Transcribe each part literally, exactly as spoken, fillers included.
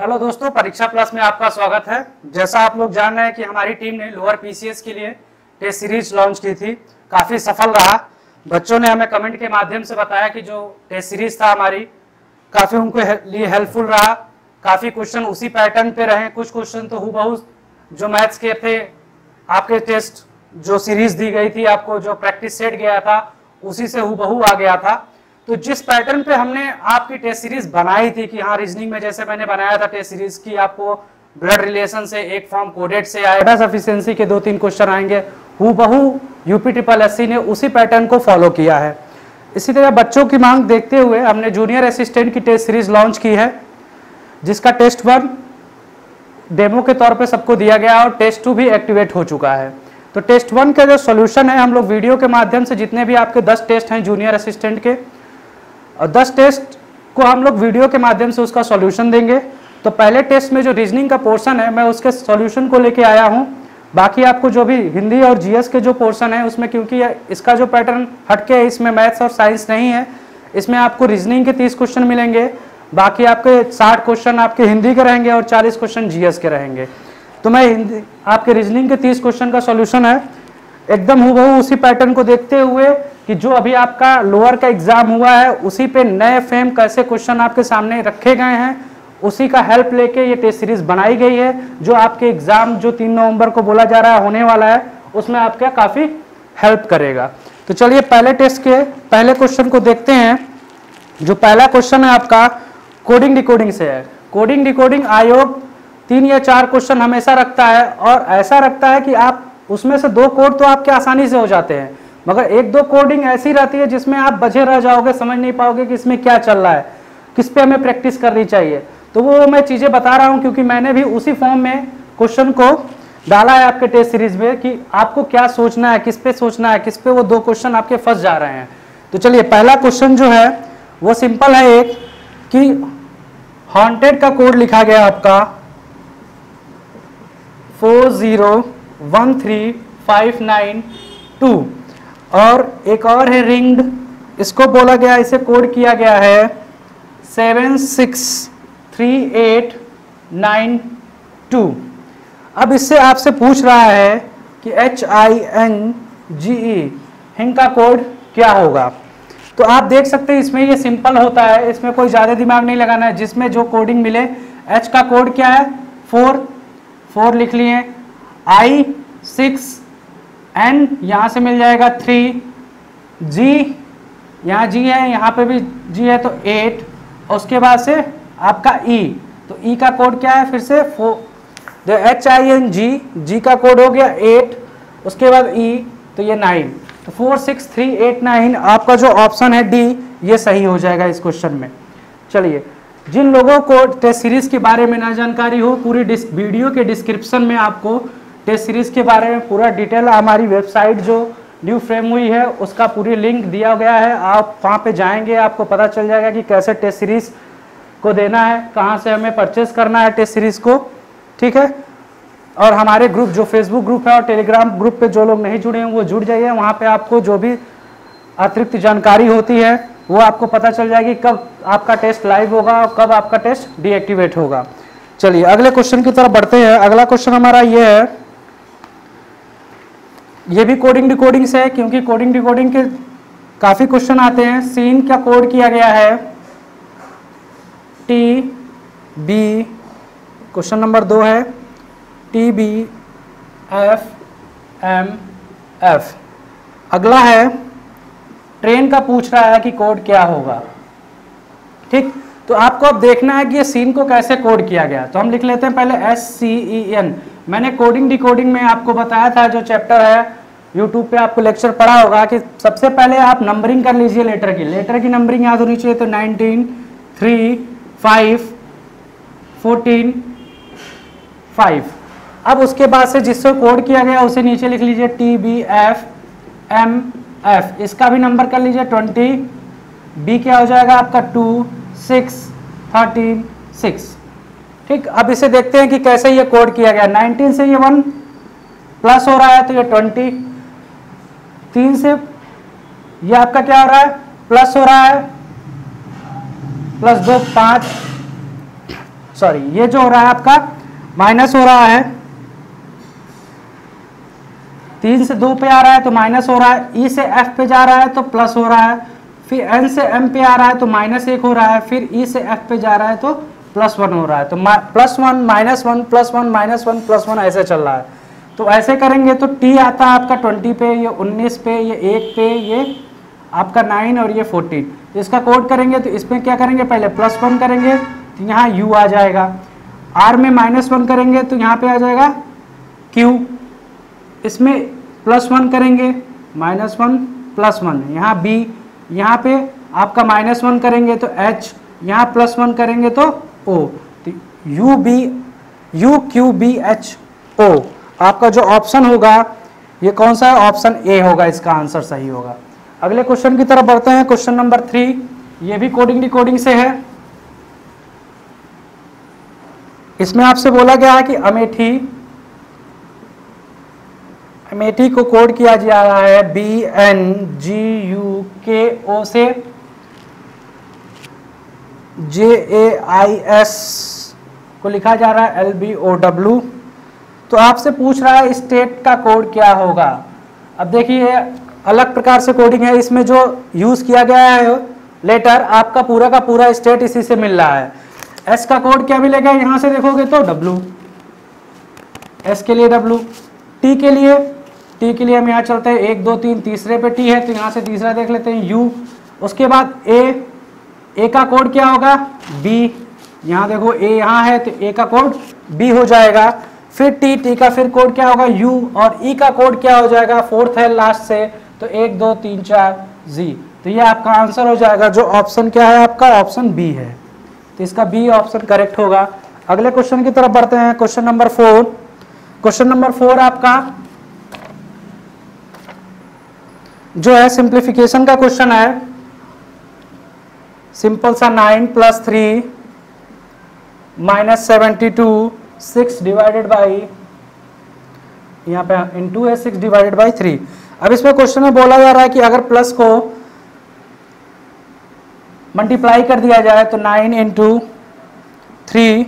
Hello दोस्तों, परीक्षा plus में आपका स्वागत है। जैसा आप लोग जान रहे हैं कि हमारी टीम ने लोअर पीसीएस के लिए टेस्ट सीरीज लॉन्च की थी, काफ़ी सफल रहा। बच्चों ने हमें कमेंट के माध्यम से बताया कि जो टेस्ट सीरीज था हमारी काफ़ी उनके लिए हेल्पफुल रहा। काफ़ी क्वेश्चन उसी पैटर्न पे रहे, कुछ क्वेश्चन तो हूबहू जो मैथ्स के थे आपके टेस्ट जो सीरीज दी गई थी आपको, जो प्रैक्टिस सेट गया था उसी से हूबहू आ गया था। तो जिस पैटर्न पे हमने आपकी टेस्ट सीरीज बनाई थी कि हाँ, रीजनिंग में जैसे मैंने बनाया था टेस्ट सीरीज की, आपको ब्लड रिलेशन से एक फॉर्म कोडेड से आएगा, सफिशिएंसी के दो तीन क्वेश्चन आएंगे, हूबहू यूपी ट्रिपल एस सी ने उसी पैटर्न को फॉलो किया है। इसी तरह बच्चों की मांग देखते हुए हमने जूनियर असिस्टेंट की टेस्ट सीरीज लॉन्च की है, जिसका टेस्ट वन डेमो के तौर पर सबको दिया गया और टेस्ट टू भी एक्टिवेट हो चुका है। तो टेस्ट वन का जो सोल्यूशन है, हम लोग वीडियो के माध्यम से जितने भी आपके दस टेस्ट हैं जूनियर असिस्टेंट के, और दस टेस्ट को हम लोग वीडियो के माध्यम से उसका सॉल्यूशन देंगे। तो पहले टेस्ट में जो रीजनिंग का पोर्शन है, मैं उसके सॉल्यूशन को लेके आया हूँ। बाकी आपको जो भी हिंदी और जीएस के जो पोर्शन है उसमें, क्योंकि इसका जो पैटर्न हटके है, इसमें मैथ्स और साइंस नहीं है, इसमें आपको रीजनिंग के तीस क्वेश्चन मिलेंगे, बाकी आपके साठ क्वेश्चन आपके हिंदी के रहेंगे और चालीस क्वेश्चन जीएस के रहेंगे। तो मैं हिंदी आपके रीजनिंग के तीस क्वेश्चन का सॉल्यूशन है एकदम हूबहू उसी पैटर्न को देखते हुए कि जो अभी आपका लोअर का एग्जाम हुआ है उसी पे नए फ्रेम कैसे क्वेश्चन आपके सामने रखे गए हैं, उसी का हेल्प लेके ये टेस्ट सीरीज बनाई गई है। जो आपके एग्जाम जो तीन नवंबर को बोला जा रहा है होने वाला है, उसमें आपका काफ़ी हेल्प करेगा। तो चलिए पहले टेस्ट के पहले क्वेश्चन को देखते हैं। जो पहला क्वेश्चन है आपका कोडिंग डिकोडिंग से है। कोडिंग डिकोडिंग आयोग तीन या चार क्वेश्चन हमेशा रखता है और ऐसा रखता है कि आप उसमें से दो कोड तो आपके आसानी से हो जाते हैं, मगर एक दो कोडिंग ऐसी रहती है जिसमें आप बचे रह जाओगे, समझ नहीं पाओगे कि इसमें क्या चल रहा है, किस पे हमें प्रैक्टिस करनी चाहिए। तो वो मैं चीज़ें बता रहा हूँ, क्योंकि मैंने भी उसी फॉर्म में क्वेश्चन को डाला है आपके टेस्ट सीरीज में कि आपको क्या सोचना है, किस पे सोचना है, किस पे वो दो क्वेश्चन आपके फंस जा रहे हैं। तो चलिए पहला क्वेश्चन जो है वो सिंपल है एक, कि हॉन्टेड का कोड लिखा गया आपका four zero one three five nine two और एक और है रिंग्ड, इसको बोला गया, इसे कोड किया गया है seven six three eight nine two. अब इससे आपसे पूछ रहा है कि एच आई एन जी ई हिंग का कोड क्या होगा। तो आप देख सकते हैं इसमें ये सिंपल होता है, इसमें कोई ज़्यादा दिमाग नहीं लगाना है, जिसमें जो कोडिंग मिले। एच का कोड क्या है, फोर फोर लिख लिए, आई सिक्स, एन यहाँ से मिल जाएगा थ्री, जी यहाँ जी है, यहाँ पे भी जी है तो एट, और उसके बाद से आपका ई, तो ई का कोड क्या है फिर से four, H I N G, G का कोड हो गया एट, उसके बाद ई तो ये नाइन। तो four six three eight nine आपका जो ऑप्शन है डी, ये सही हो जाएगा इस क्वेश्चन में। चलिए, जिन लोगों को टेस्ट सीरीज के बारे में ना जानकारी हो, पूरी वीडियो के डिस्क्रिप्शन में आपको टेस्ट सीरीज के बारे में पूरा डिटेल, हमारी वेबसाइट जो न्यू फ्रेम हुई है उसका पूरी लिंक दिया गया है, आप वहाँ पे जाएंगे, आपको पता चल जाएगा कि कैसे टेस्ट सीरीज को देना है, कहाँ से हमें परचेस करना है टेस्ट सीरीज को, ठीक है। और हमारे ग्रुप जो फेसबुक ग्रुप है और टेलीग्राम ग्रुप पे जो लोग नहीं जुड़े हैं वो जुड़ जाइए, वहाँ पर आपको जो भी अतिरिक्त जानकारी होती है वो आपको पता चल जाएगी, कब आपका टेस्ट लाइव होगा और कब आपका टेस्ट डीएक्टिवेट होगा। चलिए अगले क्वेश्चन की तरफ बढ़ते हैं। अगला क्वेश्चन हमारा ये है, ये भी कोडिंग डिकोडिंग से है, क्योंकि कोडिंग डिकोडिंग के काफ़ी क्वेश्चन आते हैं। सीन का कोड किया गया है टी बी, क्वेश्चन नंबर दो है T B F M F. अगला है ट्रेन का, पूछ रहा है कि कोड क्या होगा, ठीक। तो आपको अब देखना है कि ये सीन को कैसे कोड किया गया। तो हम लिख लेते हैं पहले एस सी ई एन। मैंने कोडिंग डिकोडिंग में आपको बताया था, जो चैप्टर है यूट्यूब पे आपको लेक्चर पढ़ा होगा, कि सबसे पहले आप नंबरिंग कर लीजिए लेटर की। लेटर की नंबरिंग याद होनी चाहिए, तो nineteen three five fourteen five. अब उसके बाद से जिससे कोड किया गया उसे नीचे लिख लीजिए T B F M F, इसका भी नंबर कर लीजिए ट्वेंटी, बी क्या हो जाएगा आपका टू सिक्स थर्टीन सिक्स, ठीक। अब इसे देखते हैं कि कैसे ये कोड किया गया। नाइनटीन से ये वन प्लस हो रहा है तो ये ट्वेंटी, तीन से ये आपका क्या हो रहा है प्लस हो रहा है, प्लस दो पाँच, सॉरी ये जो हो रहा है आपका माइनस हो रहा है, तीन से दो पे आ रहा है तो माइनस हो रहा है, ई से एफ पे जा रहा है तो प्लस हो रहा है, फिर एन से एम पे आ रहा है तो माइनस एक हो रहा है, फिर ई से एफ पे जा रहा है तो प्लस वन हो रहा है। तो plus one minus one plus one minus one plus one ऐसे चल रहा है। तो ऐसे करेंगे तो टी आता है आपका ट्वेंटी पे, ये उन्नीस पे, ये एक पे, ये आपका नाइन और ये फोर्टीन। इसका कोड करेंगे तो इसमें क्या करेंगे, पहले प्लस वन करेंगे तो यहाँ यू आ जाएगा, आर में माइनस वन करेंगे तो यहाँ पे आ जाएगा क्यू, इसमें प्लस वन करेंगे माइनस वन प्लस वन, यहाँ बी, यहाँ पे आपका माइनस वन करेंगे तो एच, यहाँ प्लस वन करेंगे तो ओ। तो U B U Q B H O आपका जो ऑप्शन होगा ये कौन सा है, ऑप्शन ए होगा, इसका आंसर सही होगा। अगले क्वेश्चन की तरफ बढ़ते हैं, क्वेश्चन नंबर थ्री, ये भी कोडिंग डिकोडिंग से है। इसमें आपसे बोला गया है कि अमेठी अमेठी को कोड किया जा रहा है बी एन जी यू के ओ से जे ए आई एस को लिखा जा रहा है एल बी ओ डब्ल्यू। तो आपसे पूछ रहा है स्टेट का कोड क्या होगा। अब देखिए अलग प्रकार से कोडिंग है, इसमें जो यूज़ किया गया है लेटर आपका पूरा का पूरा स्टेट इसी से मिल रहा है। एस का कोड क्या मिलेगा, यहाँ से देखोगे तो डब्लू, एस के लिए डब्लू, टी के लिए टी के लिए हम यहाँ चलते हैं एक दो तीन, तीसरे पे टी है तो यहाँ से तीसरा देख लेते हैं यू। उसके बाद ए, ए का कोड क्या होगा बी, यहाँ देखो ए यहाँ है तो ए का कोड बी हो जाएगा। फिर टी, टी का फिर कोड क्या होगा U और E का कोड क्या हो जाएगा, फोर्थ है लास्ट से तो एक दो तीन चार Z। तो ये आपका आंसर हो जाएगा, जो ऑप्शन क्या है आपका ऑप्शन B है, तो इसका B ऑप्शन करेक्ट होगा। अगले क्वेश्चन की तरफ बढ़ते हैं, question number four. Question number four आपका जो है सिंप्लीफिकेशन का क्वेश्चन है, सिंपल सा nine plus three minus seventy two six divided by, यहाँ पे इंटू है सिक्स डिवाइडेड बाई थ्री। अब इसमें क्वेश्चन में बोला जा रहा है कि अगर प्लस को मल्टीप्लाई कर दिया जाए तो नाइन इंटू थ्री,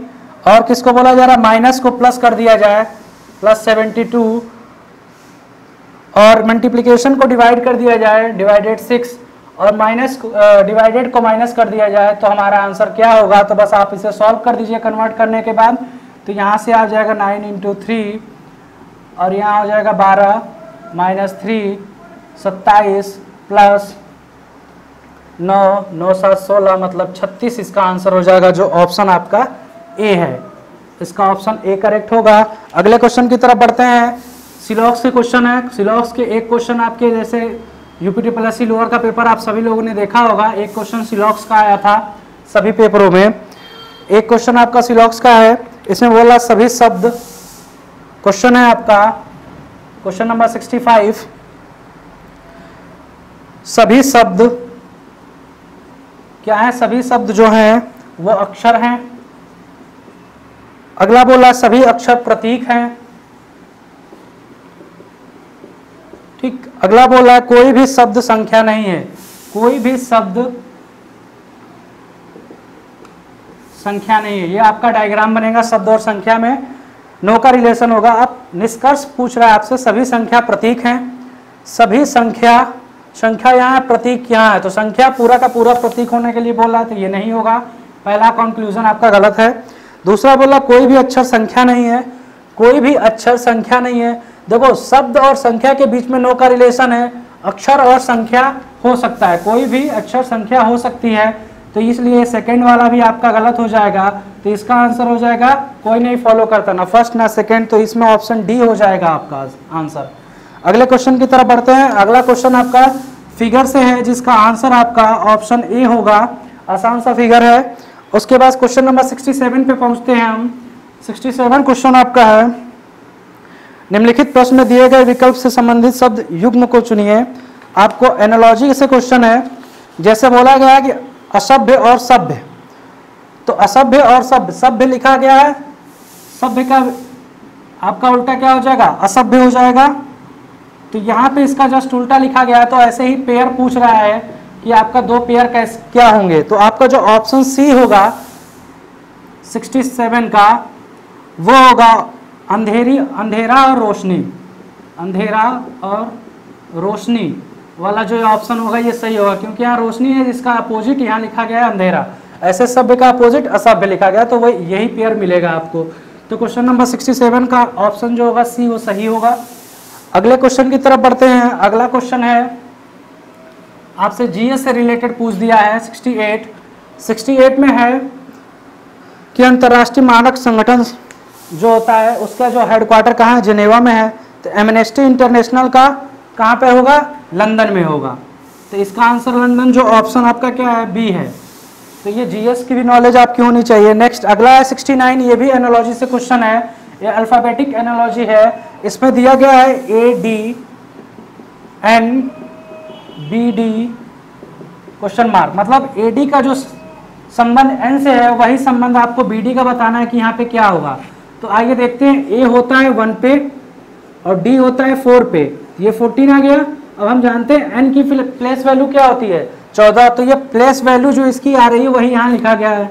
और किसको बोला जा रहा है माइनस को प्लस कर दिया जाए प्लस सेवेंटी टू, और मल्टीप्लीकेशन को डिवाइड कर दिया जाए डिवाइडेड सिक्स, और माइनस डिवाइडेड को माइनस कर दिया जाए तो हमारा आंसर क्या होगा। तो बस आप इसे सॉल्व कर दीजिए कन्वर्ट करने के बाद। तो यहाँ से आ जाएगा नाइन इंटू थ्री और यहाँ हो जाएगा बारह माइनस थ्री सत्ताईस प्लस नौ नौ सात सोलह मतलब छत्तीस। इसका आंसर हो जाएगा जो ऑप्शन आपका ए है, इसका ऑप्शन ए करेक्ट होगा। अगले क्वेश्चन की तरफ बढ़ते हैं, सिलॉक्स के क्वेश्चन है। सिलॉक्स के एक क्वेश्चन आपके जैसे यूपी टीपीएससी लोअर का पेपर आप सभी लोगों ने देखा होगा, एक क्वेश्चन सिलॉक्स का आया था सभी पेपरों में। एक क्वेश्चन आपका सिलॉक्स का है, इसमें बोला सभी शब्द, क्वेश्चन है आपका क्वेश्चन नंबर सिक्सटी फाइव, सभी शब्द क्या है, सभी शब्द जो हैं वो अक्षर हैं। अगला बोला सभी अक्षर प्रतीक हैं, ठीक। अगला बोला कोई भी शब्द संख्या नहीं है, कोई भी शब्द संख्या नहीं है। ये आपका डायग्राम बनेगा, शब्द और संख्या में नो का रिलेशन होगा। अब निष्कर्ष पूछ रहा है आपसे, सभी संख्या प्रतीक हैं, सभी संख्या संख्या यहाँ है प्रतीक यहाँ है, तो संख्या पूरा का पूरा प्रतीक होने के लिए बोला तो ये नहीं होगा, पहला कंक्लूजन आपका गलत है। दूसरा बोला कोई भी अक्षर संख्या नहीं है, कोई भी अक्षर संख्या नहीं है। देखो शब्द और संख्या के बीच में नो का रिलेशन है, अक्षर और संख्या हो सकता है, कोई भी अक्षर संख्या हो सकती है, तो इसलिए सेकेंड वाला भी आपका गलत हो जाएगा। तो इसका आंसर हो जाएगा कोई नहीं फॉलो करता, ना फर्स्ट ना सेकेंड, तो इसमें ऑप्शन डी हो जाएगा आपका आंसर। अगले क्वेश्चन की तरफ बढ़ते हैं, अगला क्वेश्चन आपका फिगर से है जिसका आंसर आपका ऑप्शन ए होगा, आसान सा फिगर है। उसके बाद क्वेश्चन नंबर सिक्सटी सेवन पे पहुंचते हैं हम। सिक्सटी सेवन क्वेश्चन आपका है, निम्नलिखित प्रश्न में दिए गए विकल्प से संबंधित शब्द युग्म को चुनिए। आपको एनालॉजी से क्वेश्चन है, जैसे बोला गया कि असभ्य और सभ्य, तो असभ्य और सभ्य, सभ्य लिखा गया है, सभ्य का आपका उल्टा क्या हो जाएगा असभ्य हो जाएगा, तो यहाँ पे इसका जस्ट उल्टा लिखा गया है। तो ऐसे ही पेयर पूछ रहा है कि आपका दो पेयर कैसे क्या होंगे, तो आपका जो ऑप्शन सी होगा सिक्सटी सेवन का वो होगा अंधेरी अंधेरा और रोशनी, अंधेरा और रोशनी वाला जो ऑप्शन होगा ये सही होगा, क्योंकि यहाँ रोशनी है, इसका अपोजिट यहाँ लिखा गया है अंधेरा, ऐसे सभ्य का अपोजिट असभ्य लिखा गया, तो वही यही पेयर मिलेगा आपको। तो क्वेश्चन नंबर सिक्सटी सेवन का ऑप्शन जो होगा सी वो सही होगा। अगले क्वेश्चन की तरफ बढ़ते हैं। अगला क्वेश्चन है आपसे जीएस से रिलेटेड पूछ दिया है सिक्सटी एट। सिक्सटी एट में है कि अंतर्राष्ट्रीय मानक संगठन जो होता है उसका जो हेडक्वार्टर कहाँ है, जिनेवा में है, तो एमनेस्टी इंटरनेशनल का कहाँ पे होगा, लंदन में होगा, तो इसका आंसर लंदन जो ऑप्शन आपका क्या है बी है। तो ये जीएस की भी नॉलेज आपकी होनी चाहिए। नेक्स्ट अगला है सिक्सटी नाइन, ये भी एनालॉजी से क्वेश्चन है, ये अल्फ़ाबेटिक एनालॉजी है। इसमें दिया गया है A D N B D question mark, मतलब ए डी का जो संबंध एन से है वही संबंध आपको बी डी का बताना है कि यहाँ पे क्या होगा। तो आइए देखते हैं, ए होता है वन पे और डी होता है फोर पे, ये फोर्टीन आ गया। अब हम जानते हैं एन की प्लेस वैल्यू क्या होती है चौदह, तो ये प्लेस वैल्यू जो इसकी आ रही है वही यहाँ लिखा गया है।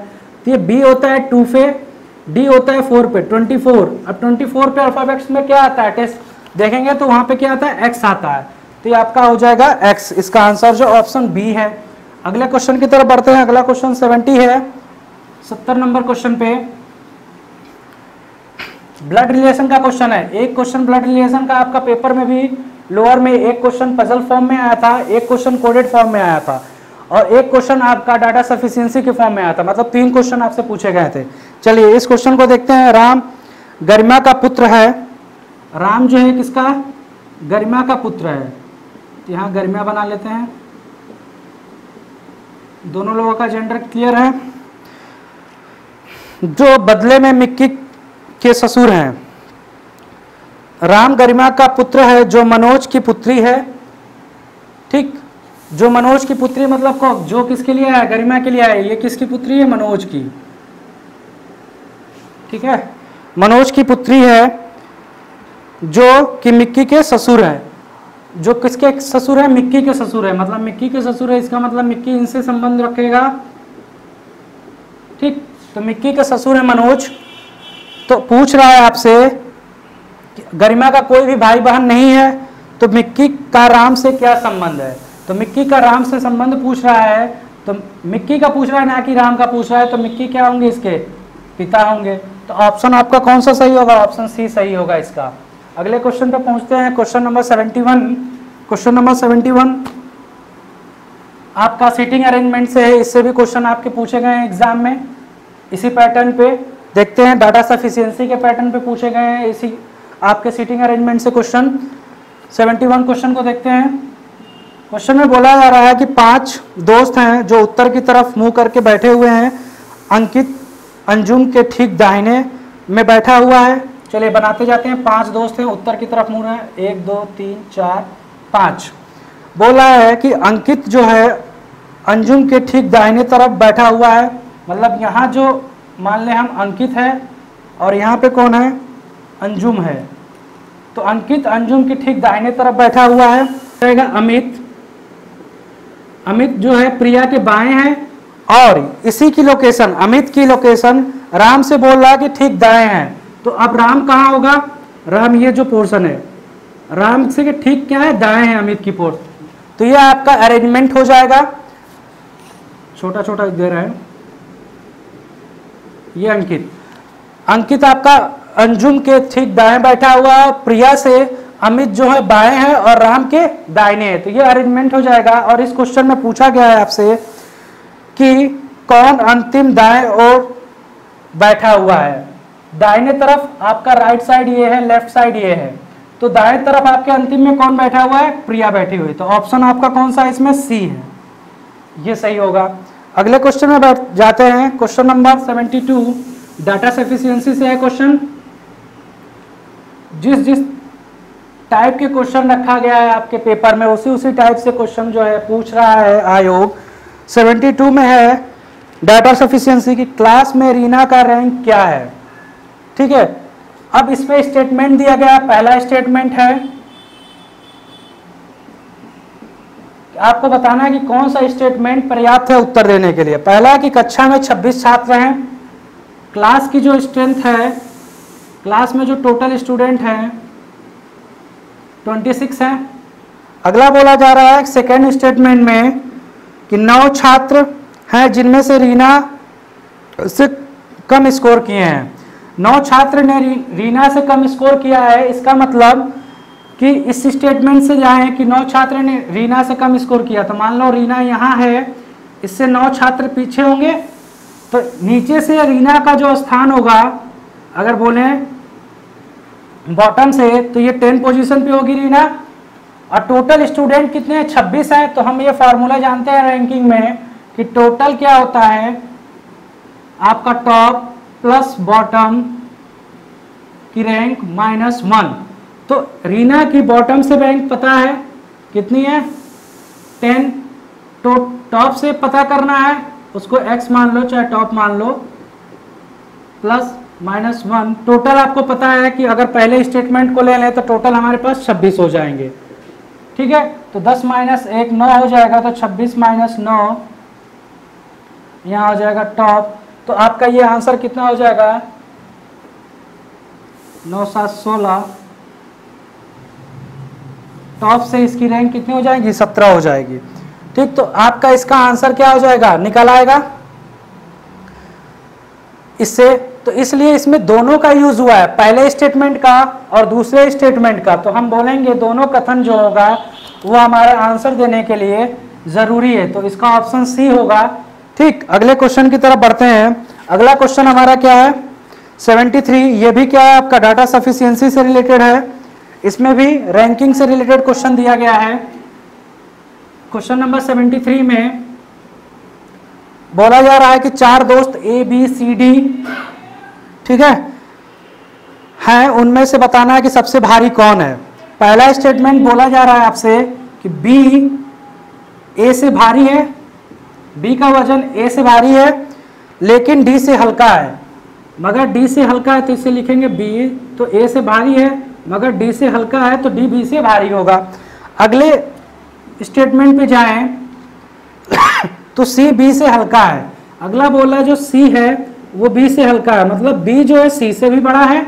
तो ये बी होता है टू पे, डी होता है फोर पे ट्वेंटी फोर। अब ट्वेंटी फोर पे अल्फाबेट्स में क्या आता है, टेस्ट देखेंगे तो वहाँ पे क्या आता है एक्स आता है, तो ये आपका हो जाएगा एक्स, इसका आंसर जो ऑप्शन बी है। अगले क्वेश्चन की तरफ बढ़ते हैं। अगला क्वेश्चन सेवेंटी है, सत्तर नंबर क्वेश्चन पे ब्लड रिलेशन का क्वेश्चन है। एक क्वेश्चन ब्लड रिलेशन का आपका पेपर में भी लोअर में एक क्वेश्चन पजल फॉर्म में आया था, एक क्वेश्चन कोडेड फॉर्म में आया था और एक क्वेश्चन आपका डाटा सफिशिएंसी के फॉर्म में आया था, मतलब तीन क्वेश्चन आपसे पूछे गए थे। चलिए इस क्वेश्चन को देखते हैं। राम गरिमा का पुत्र है, राम जो है किसका, गरिमा का पुत्र है, तो यहाँ गरिमा बना लेते हैं। दोनों लोगों का जेंडर क्लियर है, जो बदले में मिक्की के ससुर हैं। राम गरिमा का पुत्र है जो मनोज की पुत्री है, ठीक, जो मनोज की पुत्री मतलब को जो किसके लिए है, गरिमा के लिए है, ये किसकी पुत्री है, मनोज की, ठीक है, मनोज की पुत्री है जो कि मिक्की के ससुर है, जो किसके ससुर है, मिक्की के ससुर है, मतलब मिक्की के ससुर है, इसका मतलब मिक्की इनसे संबंध रखेगा, ठीक, तो मिक्की के ससुर है मनोज। तो पूछ रहा है आपसे गरिमा का कोई भी भाई बहन नहीं है, तो मिक्की का राम से क्या संबंध है, तो मिक्की का राम से संबंध पूछ रहा है, तो मिक्की का पूछ रहा है ना कि राम का पूछ रहा है, तो मिक्की क्या होंगे, इसके पिता होंगे। तो ऑप्शन आपका कौन सा सही होगा, ऑप्शन सी सही होगा इसका। अगले क्वेश्चन पे पहुंचते हैं, question number seventy one. Question number seventy one आपका सीटिंग अरेंजमेंट से है, इससे भी क्वेश्चन आपके पूछे गए हैं एग्जाम में, इसी पैटर्न पे देखते हैं, डाटा सफिशिएंसी के पैटर्न पे पूछे गए हैं, इसी आपके सीटिंग अरेंजमेंट से क्वेश्चन। सेवेंटी वन क्वेश्चन को देखते हैं। क्वेश्चन में बोला जा रहा है कि पांच दोस्त हैं जो उत्तर की तरफ मुंह करके बैठे हुए हैं, अंकित अंजुम के ठीक दाहिने में बैठा हुआ है। चलिए बनाते जाते हैं, पांच दोस्त हैं उत्तर की तरफ मुंह है, एक दो तीन चार पाँच। बोला है कि अंकित जो है अंजुम के ठीक दाहिने तरफ बैठा हुआ है, मतलब यहाँ जो मान लें हम अंकित है और यहाँ पे कौन है, अंजुम है, तो अंकित अंजुम की ठीक दाहिने तरफ बैठा हुआ है। रहेगा अमित, अमित जो है प्रिया के बाएं हैं और इसी की लोकेशन, अमित की लोकेशन राम से बोल रहा है कि ठीक दाएं हैं, तो अब राम कहाँ होगा, राम ये जो पोर्शन है राम से ठीक क्या है, दाएं है अमित की पोर्शन, तो ये आपका अरेंजमेंट हो जाएगा। छोटा छोटा दे रहा है ये अंकित, अंकित आपका अंजुम के ठीक दाएं बैठा हुआ, प्रिया से अमित जो है बाएं है और राम के दाहिने हैं, तो ये अरेंजमेंट हो जाएगा। और इस क्वेश्चन में पूछा गया है आपसे कि कौन अंतिम दाएं ओर बैठा हुआ है, दाहिने तरफ आपका राइट साइड ये है, लेफ्ट साइड ये है, तो दाएं तरफ आपके अंतिम में कौन बैठा हुआ है, प्रिया बैठी हुई, तो ऑप्शन आपका कौन सा इसमें सी है, ये सही होगा। अगले क्वेश्चन में बैठ जाते हैं, question number seventy two data sufficiency से है क्वेश्चन। जिस जिस टाइप के क्वेश्चन रखा गया है आपके पेपर में उसी उसी टाइप से क्वेश्चन जो है पूछ रहा है आयोग। सेवेंटी टू में है डाटा सफिशिएंसी की क्लास में रीना का रैंक क्या है, ठीक है। अब इसमें स्टेटमेंट दिया गया, पहला स्टेटमेंट है आपको बताना है कि कौन सा स्टेटमेंट पर्याप्त है उत्तर देने के लिए। पहला कि कक्षा में छब्बीस छात्र हैं, क्लास की जो स्ट्रेंथ है, क्लास में जो टोटल स्टूडेंट हैं छब्बीस है। अगला बोला जा रहा है सेकेंड स्टेटमेंट में कि नौ छात्र हैं जिनमें से रीना से कम स्कोर किए हैं। नौ छात्र ने री, रीना से कम स्कोर किया है, इसका मतलब कि इस स्टेटमेंट से जाए कि नौ छात्र ने रीना से कम स्कोर किया, तो मान लो रीना यहाँ है, इससे नौ छात्र पीछे होंगे, तो नीचे से रीना का जो स्थान होगा अगर बोलें बॉटम से, तो ये टेन पोजीशन पे होगी रीना, और टोटल स्टूडेंट कितने छब्बीस हैं। तो हम ये फार्मूला जानते हैं रैंकिंग में कि टोटल क्या होता है आपका टॉप प्लस बॉटम की रैंक माइनस वन। तो रीना की बॉटम से रैंक पता है कितनी है टेन, तो टॉप से पता करना है उसको x मान लो चाहे टॉप मान लो प्लस माइनस वन। टोटल आपको पता है कि अगर पहले स्टेटमेंट को ले लें तो टोटल हमारे पास छब्बीस हो जाएंगे, ठीक है। तो दस माइनस एक नौ हो जाएगा, तो छब्बीस माइनस नौ यहाँ हो जाएगा टॉप, तो आपका ये आंसर कितना हो जाएगा नौ सात सोलह, टॉप से इसकी रैंक कितनी हो जाएगी सत्रह हो जाएगी, ठीक। तो आपका इसका आंसर क्या हो जाएगा निकल आएगा इससे। तो इसलिए इसमें दोनों का यूज हुआ है, पहले स्टेटमेंट का और दूसरे स्टेटमेंट का, तो हम बोलेंगे दोनों कथन जो होगा वो हमारा आंसर देने के लिए जरूरी है, तो इसका ऑप्शन सी होगा, ठीक। अगले क्वेश्चन की तरफ बढ़ते हैं। अगला क्वेश्चन हमारा क्या है सेवेंटी थ्री, ये भी क्या है आपका डाटा सफिशियंसी से रिलेटेड है, इसमें भी रैंकिंग से रिलेटेड क्वेश्चन दिया गया है। क्वेश्चन नंबर सेवेंटी थ्री में बोला जा रहा है कि चार दोस्त ए बी सी डी, ठीक है, हैं, उनमें से बताना है कि सबसे भारी कौन है। पहला स्टेटमेंट बोला जा रहा है आपसे कि बी ए से भारी है, बी का वजन ए से भारी है लेकिन डी से हल्का है, मगर डी से हल्का है, तो इसे लिखेंगे बी तो ए से भारी है मगर डी से हल्का है, तो डी बी से भारी होगा। अगले स्टेटमेंट पे जाएं तो सी बी से हल्का है, अगला बोला जो सी है वो बी से हल्का है, मतलब बी जो है सी से भी बड़ा है।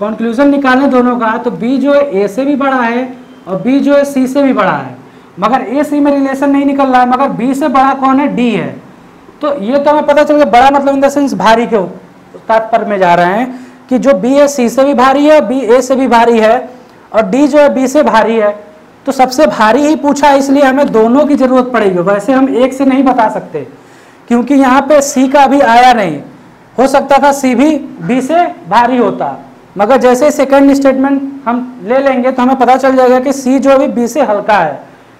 कंक्लूजन निकालें दोनों का, तो बी जो है ए से भी बड़ा है और बी जो है सी से भी बड़ा है, मगर ए सी में रिलेशन नहीं निकल रहा है, मगर बी से बड़ा कौन है डी है। तो ये तो हमें पता चल गया, बड़ा मतलब इन द सेंस भारी के तात्पर्य में जा रहे हैं कि जो बी है सी से भी भारी है, बी ए से भी भारी है और डी जो है बी से भारी है। तो सबसे भारी ही पूछा इसलिए हमें दोनों की जरूरत पड़ेगी, वैसे हम एक से नहीं बता सकते क्योंकि यहाँ पे सी का भी आया नहीं, हो सकता था सी भी बी से भारी होता, मगर जैसे सेकंड स्टेटमेंट हम ले लेंगे तो हमें पता चल जाएगा कि सी जो भी बी से हल्का है,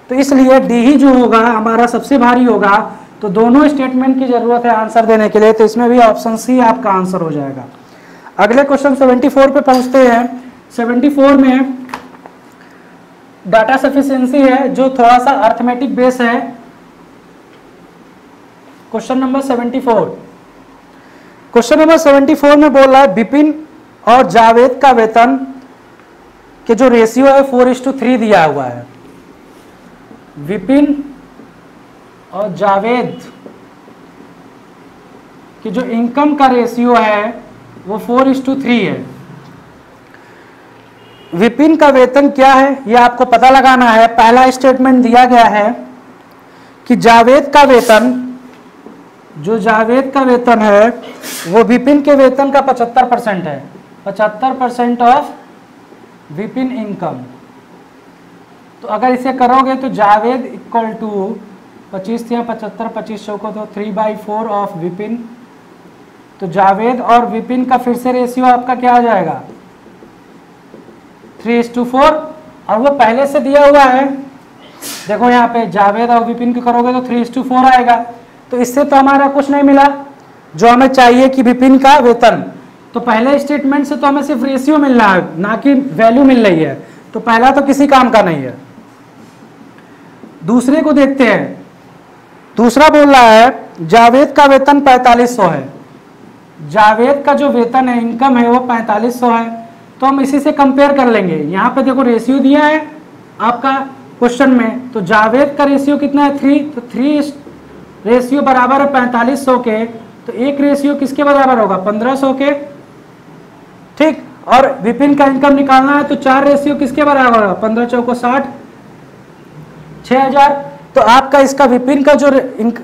तो इसलिए डी ही जो होगा हमारा सबसे भारी होगा। तो दोनों स्टेटमेंट की जरूरत है आंसर देने के लिए, तो इसमें भी ऑप्शन सी आपका आंसर हो जाएगा। अगले क्वेश्चन सेवेंटी फोर पे पहुँचते हैं। सेवेंटी फोर में डाटा सफिशियंसी है जो थोड़ा सा अर्थमेटिक बेस है। Question number seventy four, question number seventy four में बोल रहा है बिपिन और जावेद का वेतन के जो रेशियो है फोर इस टू थ्री दिया हुआ है। विपिन और जावेद की जो इनकम का रेशियो है वो फोर इस टू थ्री है। विपिन का वेतन क्या है ये आपको पता लगाना है। पहला स्टेटमेंट दिया गया है कि जावेद का वेतन जो जावेद का वेतन है वो विपिन के वेतन का पचहत्तर परसेंट है, पचहत्तर परसेंट ऑफ विपिन इनकम। तो अगर इसे करोगे तो जावेद इक्वल टू पच्चीस या पचहत्तर पच्चीस सौ को तो three by four of Vipin, तो जावेद और विपिन का फिर से रेशियो आपका क्या आ जाएगा थ्री इस टू फोर, और वो पहले से दिया हुआ है। देखो यहाँ पे जावेद और विपिन को करोगे तो थ्री इस टू फोर आएगा, तो इससे तो हमारा कुछ नहीं मिला जो हमें चाहिए कि विपिन का वेतन। तो पहले स्टेटमेंट से तो हमें सिर्फ रेशियो मिल रहा है ना कि वैल्यू मिल रही है, तो पहला तो किसी काम का नहीं है। दूसरे को देखते हैं, दूसरा बोल रहा है जावेद का वेतन पैंतालीस सौ है, जावेद का जो वेतन है इनकम है वो पैंतालीस सौ है, तो हम इसी से कंपेयर कर लेंगे। यहाँ पे देखो रेशियो दिया है आपका क्वेश्चन में, तो जावेद का रेशियो कितना है थ्री, तो थ्री रेशियो बराबर है पैंतालीस सौ के, तो एक रेशियो किसके बराबर होगा, पंद्रह सौ के, ठीक। और विपिन का इनकम निकालना है तो चार रेशियो किसके बराबर होगा, पंद्रह चौको साठ, छः हजार। तो आपका इसका विपिन का जो इनक,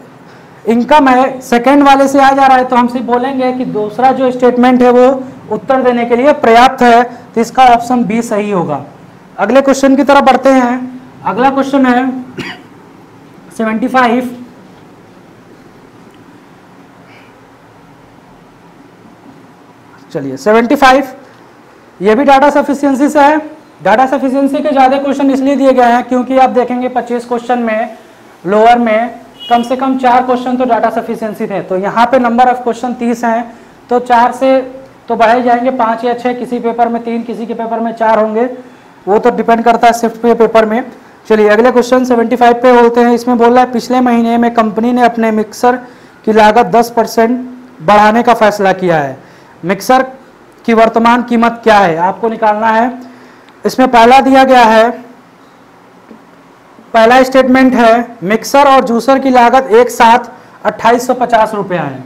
इनकम है सेकेंड वाले से आ जा रहा है, तो हमसे बोलेंगे कि दूसरा जो स्टेटमेंट है वो उत्तर देने के लिए पर्याप्त है, तो इसका ऑप्शन बी सही होगा। अगले क्वेश्चन की तरफ बढ़ते हैं। अगला क्वेश्चन है सेवेंटी फाइव। चलिए सेवेंटी फाइव, ये भी डाटा सफिशिएंसी से है। डाटा सफिशिएंसी के ज़्यादा क्वेश्चन इसलिए दिए गए हैं क्योंकि आप देखेंगे पच्चीस क्वेश्चन में लोअर में कम से कम चार क्वेश्चन तो डाटा सफिशिएंसी थे, तो यहाँ पे नंबर ऑफ क्वेश्चन तीस हैं, तो चार से तो बढ़े जाएंगे, पाँच या छः, किसी पेपर में तीन, किसी के पेपर में चार होंगे, वो तो डिपेंड करता है शिफ्ट पे, पेपर में। चलिए अगले क्वेश्चन सेवेंटी फाइव पे बोलते हैं। इसमें बोल रहा है पिछले महीने में कंपनी ने अपने मिक्सर की लागत दस परसेंट बढ़ाने का फैसला किया है, मिक्सर की वर्तमान कीमत क्या है, आपको निकालना है। इसमें पहला दिया गया है, पहला स्टेटमेंट है मिक्सर और जूसर की लागत एक साथ अट्ठाईस सौ पचास रुपया है।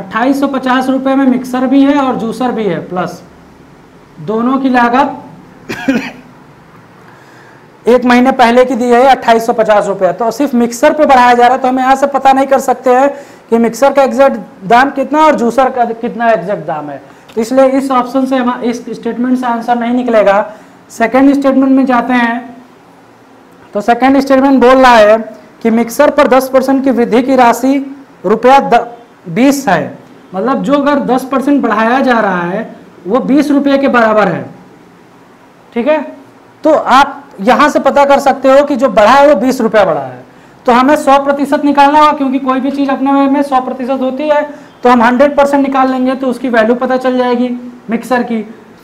अट्ठाईस सौ पचास रुपये में मिक्सर भी है और जूसर भी है, प्लस दोनों की लागत एक महीने पहले की दी है अट्ठाईस सौ पचास रुपया, तो सिर्फ मिक्सर पे बढ़ाया जा रहा है। तो हम यहाँ से पता नहीं कर सकते हैं कि मिक्सर का एग्जैक्ट दाम कितना और जूसर का कितना एग्जैक्ट दाम है, तो इसलिए इस ऑप्शन से हम इस स्टेटमेंट से आंसर नहीं निकलेगा। सेकंड स्टेटमेंट में जाते हैं, तो सेकंड स्टेटमेंट बोल रहा है कि मिक्सर पर दस परसेंट की वृद्धि की राशि रुपया बीस है, मतलब जो अगर दस परसेंट बढ़ाया जा रहा है वो बीस रुपये के बराबर है, ठीक है। तो आप यहाँ से पता कर सकते हो कि जो बढ़ा है वो बीस रुपया बढ़ा है, तो हमें सौ प्रतिशत निकालना होगा, क्योंकि कोई भी चीज़ अपने में सौ प्रतिशत होती है, तो हम हंड्रेड परसेंट निकाल लेंगे तो उसकी वैल्यू पता चल जाएगी मिक्सर की।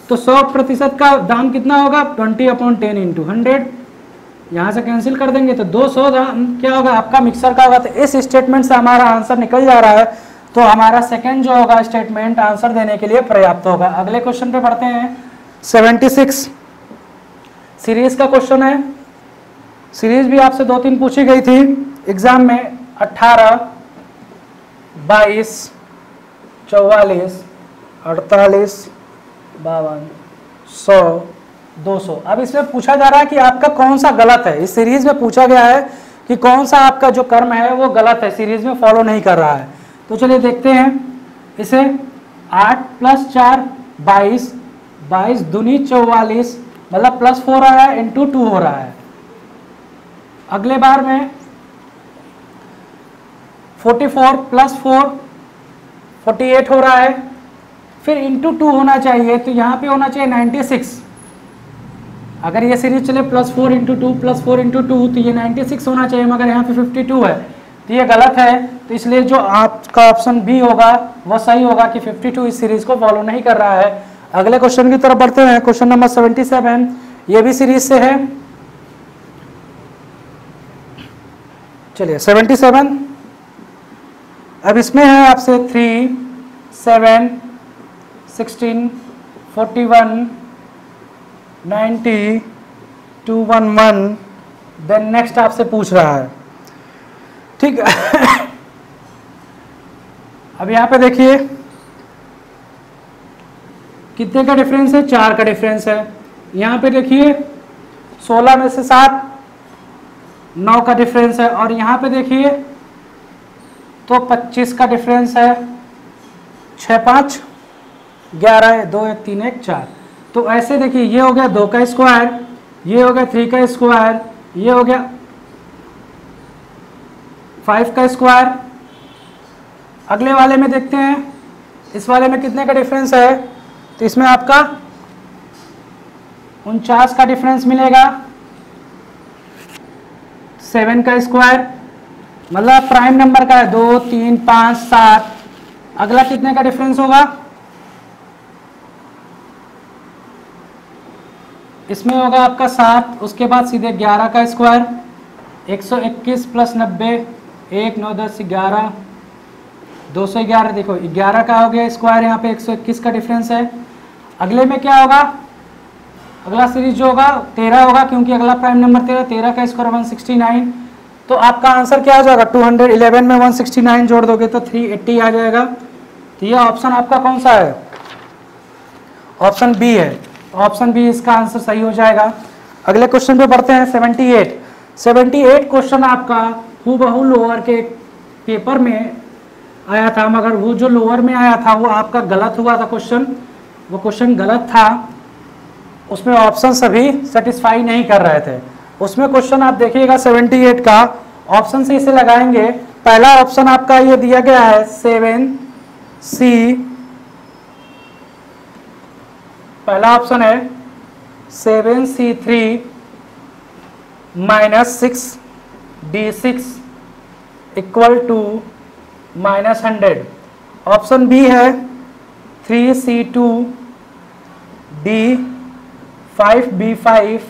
तो सौ प्रतिशत का दाम कितना होगा, twenty upon ten into hundred, यहाँ से कैंसिल कर देंगे तो दो सौ दाम क्या होगा आपका मिक्सर का होगा। तो इस स्टेटमेंट से हमारा आंसर निकल जा रहा है, तो हमारा सेकेंड जो होगा स्टेटमेंट आंसर देने के लिए पर्याप्त होगा। अगले क्वेश्चन पर बढ़ते हैं। सेवेंटी सिक्स सीरीज का क्वेश्चन है। सीरीज भी आपसे दो तीन पूछी गई थी एग्जाम में, अठारह, बाईस, चौवालीस, अड़तालीस, बावन, सौ, दो सौ। अब इसमें पूछा जा रहा है कि आपका कौन सा गलत है। इस सीरीज में पूछा गया है कि कौन सा आपका जो कर्म है वो गलत है, सीरीज में फॉलो नहीं कर रहा है। तो चलिए देखते हैं इसे। आठ प्लस चार बाईस, बाईस दूनी चौवालीस, मतलब प्लस फोर आ रहा है इंटू टू हो रहा है। अगले बार में चौवालीस प्लस चार, अड़तालीस हो रहा है, फिर इंटू टू होना चाहिए, तो यहाँ पे होना चाहिए छियानवे। अगर ये सीरीज चले plus four into two plus four into two, तो ये छियानवे होना चाहिए, मगर यहाँ पे बावन है, तो ये गलत है। तो इसलिए जो आपका ऑप्शन बी होगा वह सही होगा कि बावन इस सीरीज को फॉलो नहीं कर रहा है। अगले क्वेश्चन की तरफ बढ़ते हैं। क्वेश्चन नंबर सतहत्तर, ये भी सीरीज से है। चलिए सतहत्तर, अब इसमें है आपसे three, seven, sixteen, forty one, ninety, two hundred eleven, then next आपसे पूछ रहा है, ठीक। अब यहाँ पे देखिए कितने का डिफरेंस है, चार का डिफरेंस है। यहाँ पे देखिए सोलह में से सात, नौ का डिफरेंस है, और यहाँ पे देखिए तो पच्चीस का डिफरेंस है, छः पाँच ग्यारह, दो एक तीन एक चार। तो ऐसे देखिए ये हो गया दो का स्क्वायर, ये हो गया थ्री का स्क्वायर, ये हो गया फाइव का स्क्वायर। अगले वाले में देखते हैं, इस वाले में कितने का डिफरेंस है, तो इसमें आपका उनचास का डिफरेंस मिलेगा, सेवन का स्क्वायर, मतलब प्राइम नंबर का है, दो तीन पाँच सात। अगला कितने का डिफरेंस होगा, इसमें होगा आपका सात, उसके बाद सीधे ग्यारह का स्क्वायर, एक सौ इक्कीस प्लस नब्बे, एक नौ दस ग्यारह, दो सौ ग्यारह। देखो ग्यारह का हो गया स्क्वायर, यहाँ पे एक सौ इक्कीस का डिफरेंस है। अगले में क्या होगा, अगला सीरीज जो होगा तेरह होगा, क्योंकि अगला प्राइम नंबर तेरह, तेरह का स्क्वायर वन सिक्सटी नाइन, तो आपका आंसर क्या आ जाएगा, टू हंड्रेड इलेवन में वन सिक्सटी नाइन जोड़ दोगे तो थ्री एटी आ जाएगा। तो यह ऑप्शन आपका कौन सा है, ऑप्शन बी है, ऑप्शन बी इसका आंसर सही हो जाएगा। अगले क्वेश्चन पे बढ़ते हैं अठहत्तर, अठहत्तर क्वेश्चन आपका हूबहू लोअर के पेपर में आया था, मगर वो जो लोअर में आया था वो आपका गलत हुआ था क्वेश्चन, वो क्वेश्चन गलत था, उसमें ऑप्शन सभी सेटिस्फाई नहीं कर रहे थे। उसमें क्वेश्चन आप देखिएगा अठहत्तर का, ऑप्शन से इसे लगाएंगे, पहला ऑप्शन आपका ये दिया गया है सेवन सी, पहला ऑप्शन है seven C three minus six D six equal to minus hundred. Option B है three C two D five B five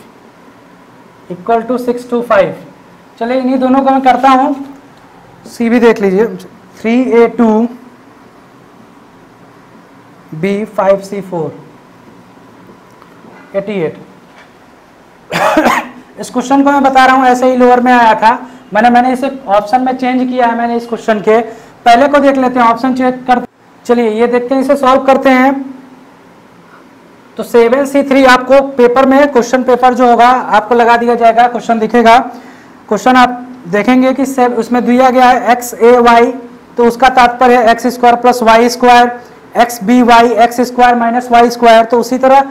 equal to six two five. चलिए इन्हीं दोनों को मैं करता हूँ, सी भी देख लीजिए, three A two B five C four eighty eight. इस क्वेश्चन को मैं बता रहा हूँ ऐसे ही लोअर में आया था, मैंने मैंने इसे ऑप्शन में चेंज किया है। मैंने इस क्वेश्चन के पहले को देख लेते हैं, ऑप्शन चेंज कर, चलिए ये देखते हैं, इसे सॉल्व करते हैं। तो सेवन सी थ्री आपको पेपर में, क्वेश्चन पेपर जो होगा आपको लगा दिया जाएगा, क्वेश्चन दिखेगा, क्वेश्चन आप देखेंगे कि उसमें दिया गया है एक्स ए वाई, तो उसका तात्पर्य है X square plus Y square, X B Y X square minus Y square. तो उसी तरह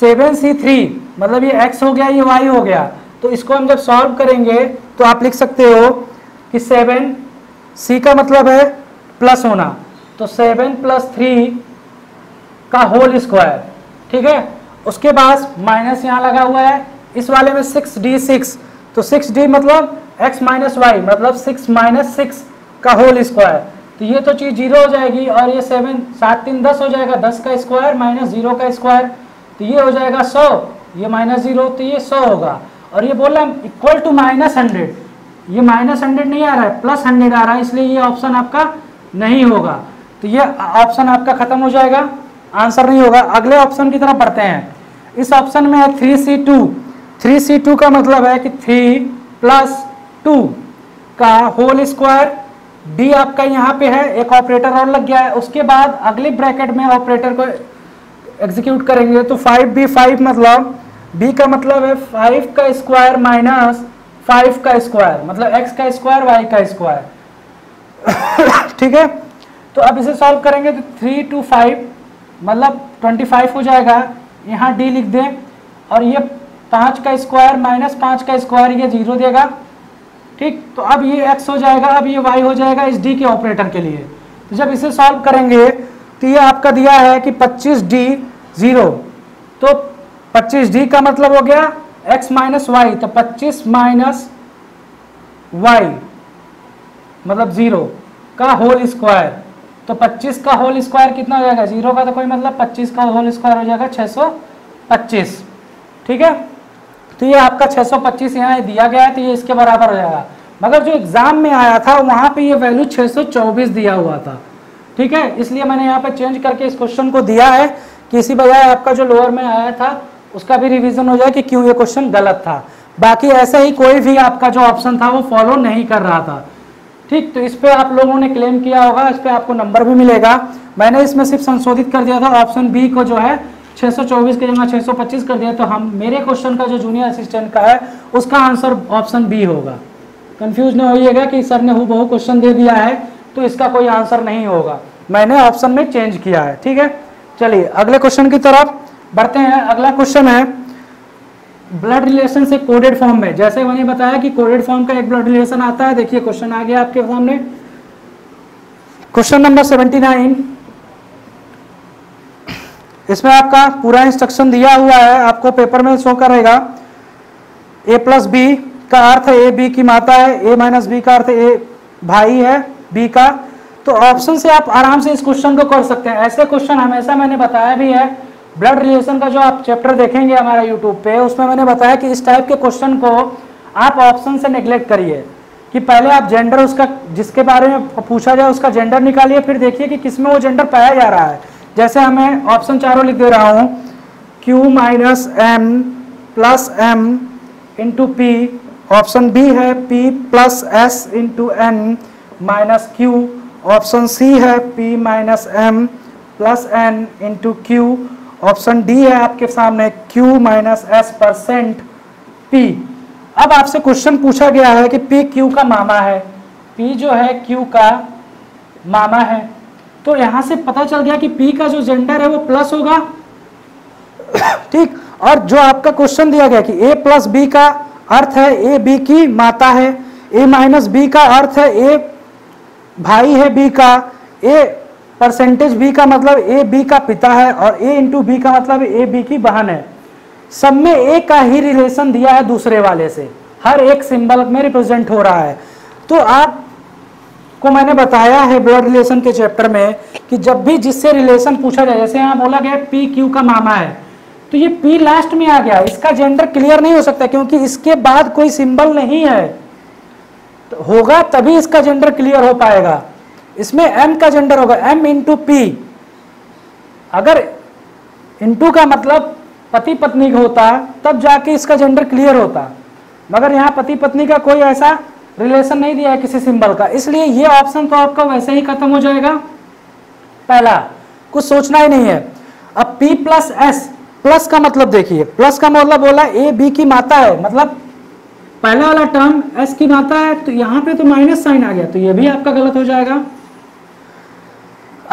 सेवन सी थ्री मतलब ये एक्स हो गया, ये वाई हो गया, तो इसको हम जब सॉल्व करेंगे तो आप लिख सकते हो कि सेवन सी का मतलब है प्लस होना, तो सेवन प्लस थ्री का होल स्क्वायर, ठीक है। उसके बाद माइनस यहाँ लगा हुआ है, इस वाले में सिक्स डी सिक्स, तो सिक्स डी मतलब x माइनस वाई मतलब सिक्स माइनस सिक्स का होल स्क्वायर, तो ये तो चीज़ जीरो हो जाएगी, और ये सेवन सात तीन दस हो जाएगा, दस का स्क्वायर माइनस जीरो का स्क्वायर, तो ये हो जाएगा सौ, ये माइनस जीरो तो ये सौ होगा। और ये बोला इक्वल टू माइनस हंड्रेड, ये माइनस हंड्रेड नहीं आ रहा है, प्लस हंड्रेड आ रहा है, इसलिए ये ऑप्शन आपका नहीं होगा, तो ये ऑप्शन आपका खत्म हो जाएगा, आंसर नहीं होगा। अगले ऑप्शन की तरफ बढ़ते हैं, इस ऑप्शन में है three C two, three C two का मतलब है कि थ्री प्लस टू का होल स्क्वायर, डी आपका यहाँ पे है, एक ऑपरेटर और लग गया है, उसके बाद अगली ब्रैकेट में ऑपरेटर को एग्जीक्यूट करेंगे, तो फाइव बी फाइव मतलब बी का मतलब है फाइव का स्क्वायर माइनस फाइव का स्क्वायर मतलब एक्स का स्क्वायर वाई का स्क्वायर, ठीक है। तो अब इसे सॉल्व करेंगे तो थ्री टू फाइव मतलब पच्चीस हो जाएगा, यहाँ d लिख दें, और ये पाँच का स्क्वायर माइनस पाँच का स्क्वायर ये जीरो देगा, ठीक। तो अब ये x हो जाएगा, अब ये y हो जाएगा इस d के ऑपरेटर के लिए। तो जब इसे सॉल्व करेंगे तो ये आपका दिया है कि पच्चीस d जीरो, तो पच्चीस d का मतलब हो गया x माइनस वाई, तो पच्चीस माइनस वाई मतलब जीरो का होल स्क्वायर, तो पच्चीस का होल स्क्वायर कितना हो जाएगा, जीरो का तो कोई मतलब, पच्चीस का होल स्क्वायर हो जाएगा छह सौ पच्चीस, ठीक है। तो ये आपका छह सौ पच्चीस यहाँ दिया गया है, तो ये इसके बराबर हो जाएगा, मगर जो एग्जाम में आया था वहाँ पे ये वैल्यू छह सौ चौबीस दिया हुआ था, ठीक है, इसलिए मैंने यहाँ पे चेंज करके इस क्वेश्चन को दिया है कि इसी बजाय आपका जो लोअर में आया था उसका भी रिविजन हो जाए कि क्यों ये क्वेश्चन गलत था। बाकी ऐसे ही कोई भी आपका जो ऑप्शन था वो फॉलो नहीं कर रहा था, ठीक। तो इस पे आप लोगों ने क्लेम किया होगा, इस पे आपको नंबर भी मिलेगा। मैंने इसमें सिर्फ संशोधित कर दिया था, ऑप्शन बी को जो है छह सौ चौबीस के जगह छह सौ पच्चीस कर दिया, तो हम मेरे क्वेश्चन का जो जूनियर असिस्टेंट का है उसका आंसर ऑप्शन बी होगा। कंफ्यूज ना होइएगा कि सर ने हूबहू क्वेश्चन दे दिया है तो इसका कोई आंसर नहीं होगा, मैंने ऑप्शन में चेंज किया है, ठीक है। चलिए अगले क्वेश्चन की तरफ बढ़ते हैं। अगला क्वेश्चन है ब्लड रिलेशन से कोडेड फॉर्म में, जैसे मैंने बताया कि कोडेड फॉर्म का एक ब्लड रिलेशन आता है। देखिए क्वेश्चन आ गया आपके सामने, क्वेश्चन नंबर उन्यासी, इसमें आपका पूरा इंस्ट्रक्शन दिया हुआ है, आपको पेपर में शो करेगा। ए प्लस बी का अर्थ है ए बी की माता है, ए माइनस बी का अर्थ ए भाई है बी का। तो ऑप्शन से आप आराम से इस क्वेश्चन को कर सकते हैं, ऐसे क्वेश्चन हमेशा मैंने बताया भी है। ब्लड रिलेशन का जो आप चैप्टर देखेंगे हमारा यूट्यूब पे, उसमें मैंने बताया कि इस टाइप के क्वेश्चन को आप ऑप्शन से नेग्लेक्ट करिए, कि पहले आप जेंडर उसका जिसके बारे में पूछा जाए उसका जेंडर निकालिए, फिर देखिए कि किसमें वो जेंडर पाया जा रहा है। जैसे हमें ऑप्शन चारों लिख दे रहा हूँ, Q minus M plus M into P option B है P plus S into N minus Q, option C है P minus M plus N into Q, option D है आपके सामने Q minus S percent P। अब आपसे question पूछा गया है कि P Q का मामा है, P जो है Q का मामा है, तो यहाँ से पता चल गया कि P का जो जेंडर है वो प्लस होगा, ठीक। और जो आपका क्वेश्चन दिया गया कि A प्लस बी का अर्थ है A B की माता है, A माइनस बी का अर्थ है A भाई है B का, A परसेंटेज B का मतलब A B का पिता है और A इंटू बी का मतलब A B की बहन है। सब में A का ही रिलेशन दिया है दूसरे वाले से, हर एक सिंबल में रिप्रेजेंट हो रहा है। तो आप को मैंने बताया है ब्लड रिलेशन के चैप्टर में कि जब भी जिससे रिलेशन पूछा जाए, जैसे यहाँ बोला गया पी क्यू का मामा है, तो ये P लास्ट में आ गया, इसका जेंडर क्लियर नहीं हो सकता क्योंकि इसके बाद कोई सिंबल नहीं है, तो होगा तभी इसका जेंडर क्लियर हो पाएगा। इसमें M का जेंडर होगा M इंटू पी, अगर इंटू का मतलब पति पत्नी का होता तब जाके इसका जेंडर क्लियर होता, मगर यहाँ पति पत्नी का कोई ऐसा रिलेशन नहीं दिया है किसी सिंबल का, इसलिए ये ऑप्शन तो आपका वैसे ही खत्म हो जाएगा, पहला कुछ सोचना ही नहीं है। अब P प्लस एस, प्लस का मतलब देखिए, प्लस का मतलब बोला A B की माता है, मतलब पहला वाला टर्म S की माता है, तो यहाँ पे तो माइनस साइन आ गया, तो ये भी आपका गलत हो जाएगा।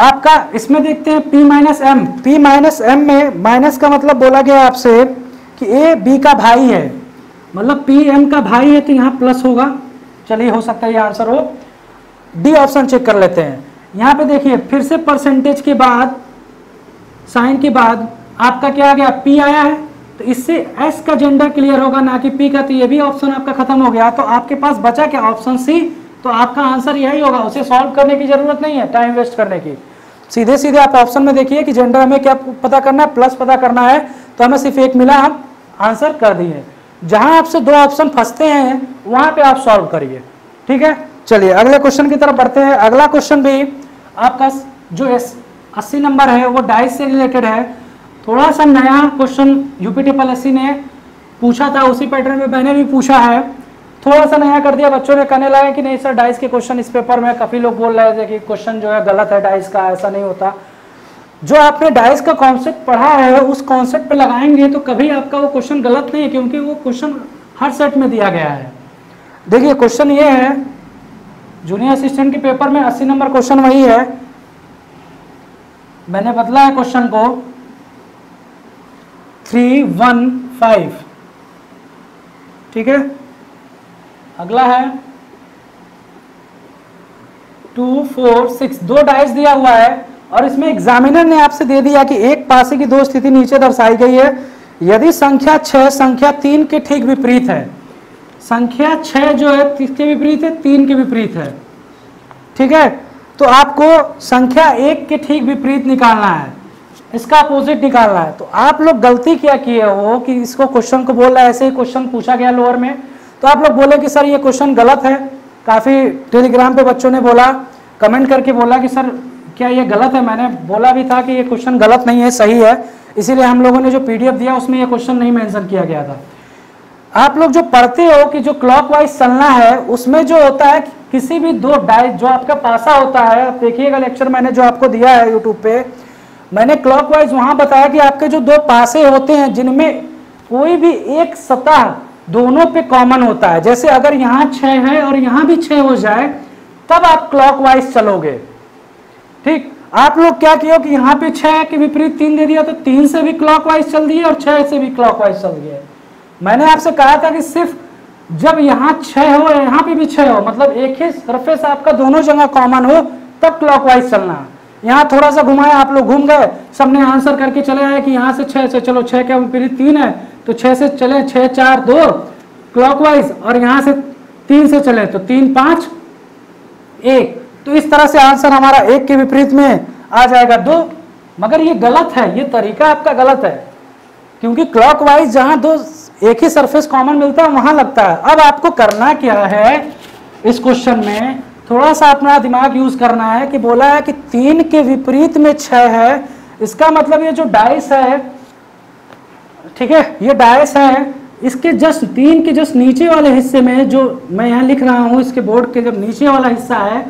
आपका इसमें देखते हैं P minus M, P minus M में माइनस का मतलब बोला गया आपसे कि A B का भाई है, मतलब P M का भाई है, तो यहाँ प्लस होगा, चलिए हो सकता है ये आंसर हो। डी ऑप्शन चेक कर लेते हैं, यहाँ पे देखिए फिर से परसेंटेज के बाद साइन के बाद आपका क्या आ गया P आया है, तो इससे S का जेंडर क्लियर होगा ना कि P का, तो ये भी ऑप्शन आपका खत्म हो गया। तो आपके पास बचा क्या ऑप्शन C, तो आपका आंसर यही होगा, उसे सॉल्व करने की जरूरत नहीं है, टाइम वेस्ट करने की, सीधे सीधे आप ऑप्शन में देखिए कि जेंडर हमें क्या पता करना है, प्लस पता करना है, तो हमें सिर्फ एक मिला, हम आंसर कर दिए। जहां आपसे दो ऑप्शन फंसते हैं वहां पे आप सॉल्व करिए, ठीक है। चलिए अगले क्वेश्चन की तरफ बढ़ते हैं। अगला क्वेश्चन भी आपका जो अस्सी नंबर है वो डाइस से रिलेटेड है, थोड़ा सा नया क्वेश्चन यूपीएसएससी ने पूछा था, उसी पैटर्न में मैंने भी पूछा है, थोड़ा सा नया कर दिया। बच्चों ने कहने लगा कि नहीं सर डाइस के क्वेश्चन इस पेपर में, काफ़ी लोग बोल रहे थे कि क्वेश्चन जो है गलत है डाइस का, ऐसा नहीं होता। जो आपने डाइस का कॉन्सेप्ट पढ़ा है उस कॉन्सेप्ट पे लगाएंगे तो कभी आपका वो क्वेश्चन गलत नहीं है, क्योंकि वो क्वेश्चन हर सेट में दिया गया है। देखिए क्वेश्चन ये है, जूनियर असिस्टेंट के पेपर में अस्सी नंबर क्वेश्चन वही है, मैंने बदला है क्वेश्चन को थ्री वन फाइव, ठीक है। अगला है टू फोर सिक्स, दो डाइस दिया हुआ है और इसमें एग्जामिनर ने आपसे दे दिया कि एक पासे की दो स्थिति नीचे दर्शाई गई है, यदि संख्या छह संख्या तीन के ठीक विपरीत है, संख्या छह जो है किसके विपरीत है, तीन के विपरीत है, ठीक है। तो आपको संख्या एक के ठीक विपरीत निकालना है, इसका अपोजिट निकालना है। तो आप लोग गलती क्या किए हो कि इसको क्वेश्चन को बोल रहा है, ऐसे ही क्वेश्चन पूछा गया लोअर में, तो आप लोग बोले कि सर ये क्वेश्चन गलत है। काफ़ी टेलीग्राम पे बच्चों ने बोला, कमेंट करके बोला कि सर क्या ये गलत है, मैंने बोला भी था कि ये क्वेश्चन गलत नहीं है, सही है, इसीलिए हम लोगों ने जो पीडीएफ दिया उसमें ये क्वेश्चन नहीं मेंशन किया गया था। आप लोग जो पढ़ते हो कि जो क्लॉकवाइज चलना है, उसमें जो होता है कि किसी भी दो डाइस जो आपका पासा होता है, आप देखिएगा लेक्चर मैंने जो आपको दिया है यूट्यूब पे, मैंने क्लॉकवाइज वहाँ बताया कि आपके जो दो पासे होते हैं जिनमें कोई भी एक सतह दोनों पे कॉमन होता है, जैसे अगर यहाँ छः है और यहाँ भी छः हो जाए तब आप क्लॉकवाइज चलोगे, ठीक। आप लोग क्या किए कि यहाँ पे छः के विपरीत तीन दे दिया, तो तीन से भी क्लॉकवाइज चल दिए और छः से भी क्लॉकवाइज चल दिए। मैंने आपसे कहा था कि सिर्फ जब यहाँ छः हो यहाँ पे भी छः हो, मतलब एक ही सरफेस आपका दोनों जगह कॉमन हो तब क्लॉकवाइज चलना। यहाँ थोड़ा सा घुमाया, आप लोग घूम गए, सबने आंसर करके चले आए कि यहाँ से छः से चलो, छः के विपरीत तीन है तो छः से चले, छः चार दो क्लॉकवाइज, और यहाँ से तीन से चले तो तीन पाँच एक, तो इस तरह से आंसर हमारा एक के विपरीत में आ जाएगा दो। मगर ये गलत है, ये तरीका आपका गलत है, क्योंकि क्लॉकवाइज जहाँ दो एक ही सरफेस कॉमन मिलता है वहाँ लगता है। अब आपको करना क्या है इस क्वेश्चन में, थोड़ा सा अपना दिमाग यूज करना है कि बोला है कि तीन के विपरीत में छः है, इसका मतलब ये जो डाइस है, ठीक है, ये डाइस है, इसके जस्ट तीन के जस्ट नीचे वाले हिस्से में जो मैं यहाँ लिख रहा हूँ, इसके बोर्ड के जब नीचे वाला हिस्सा है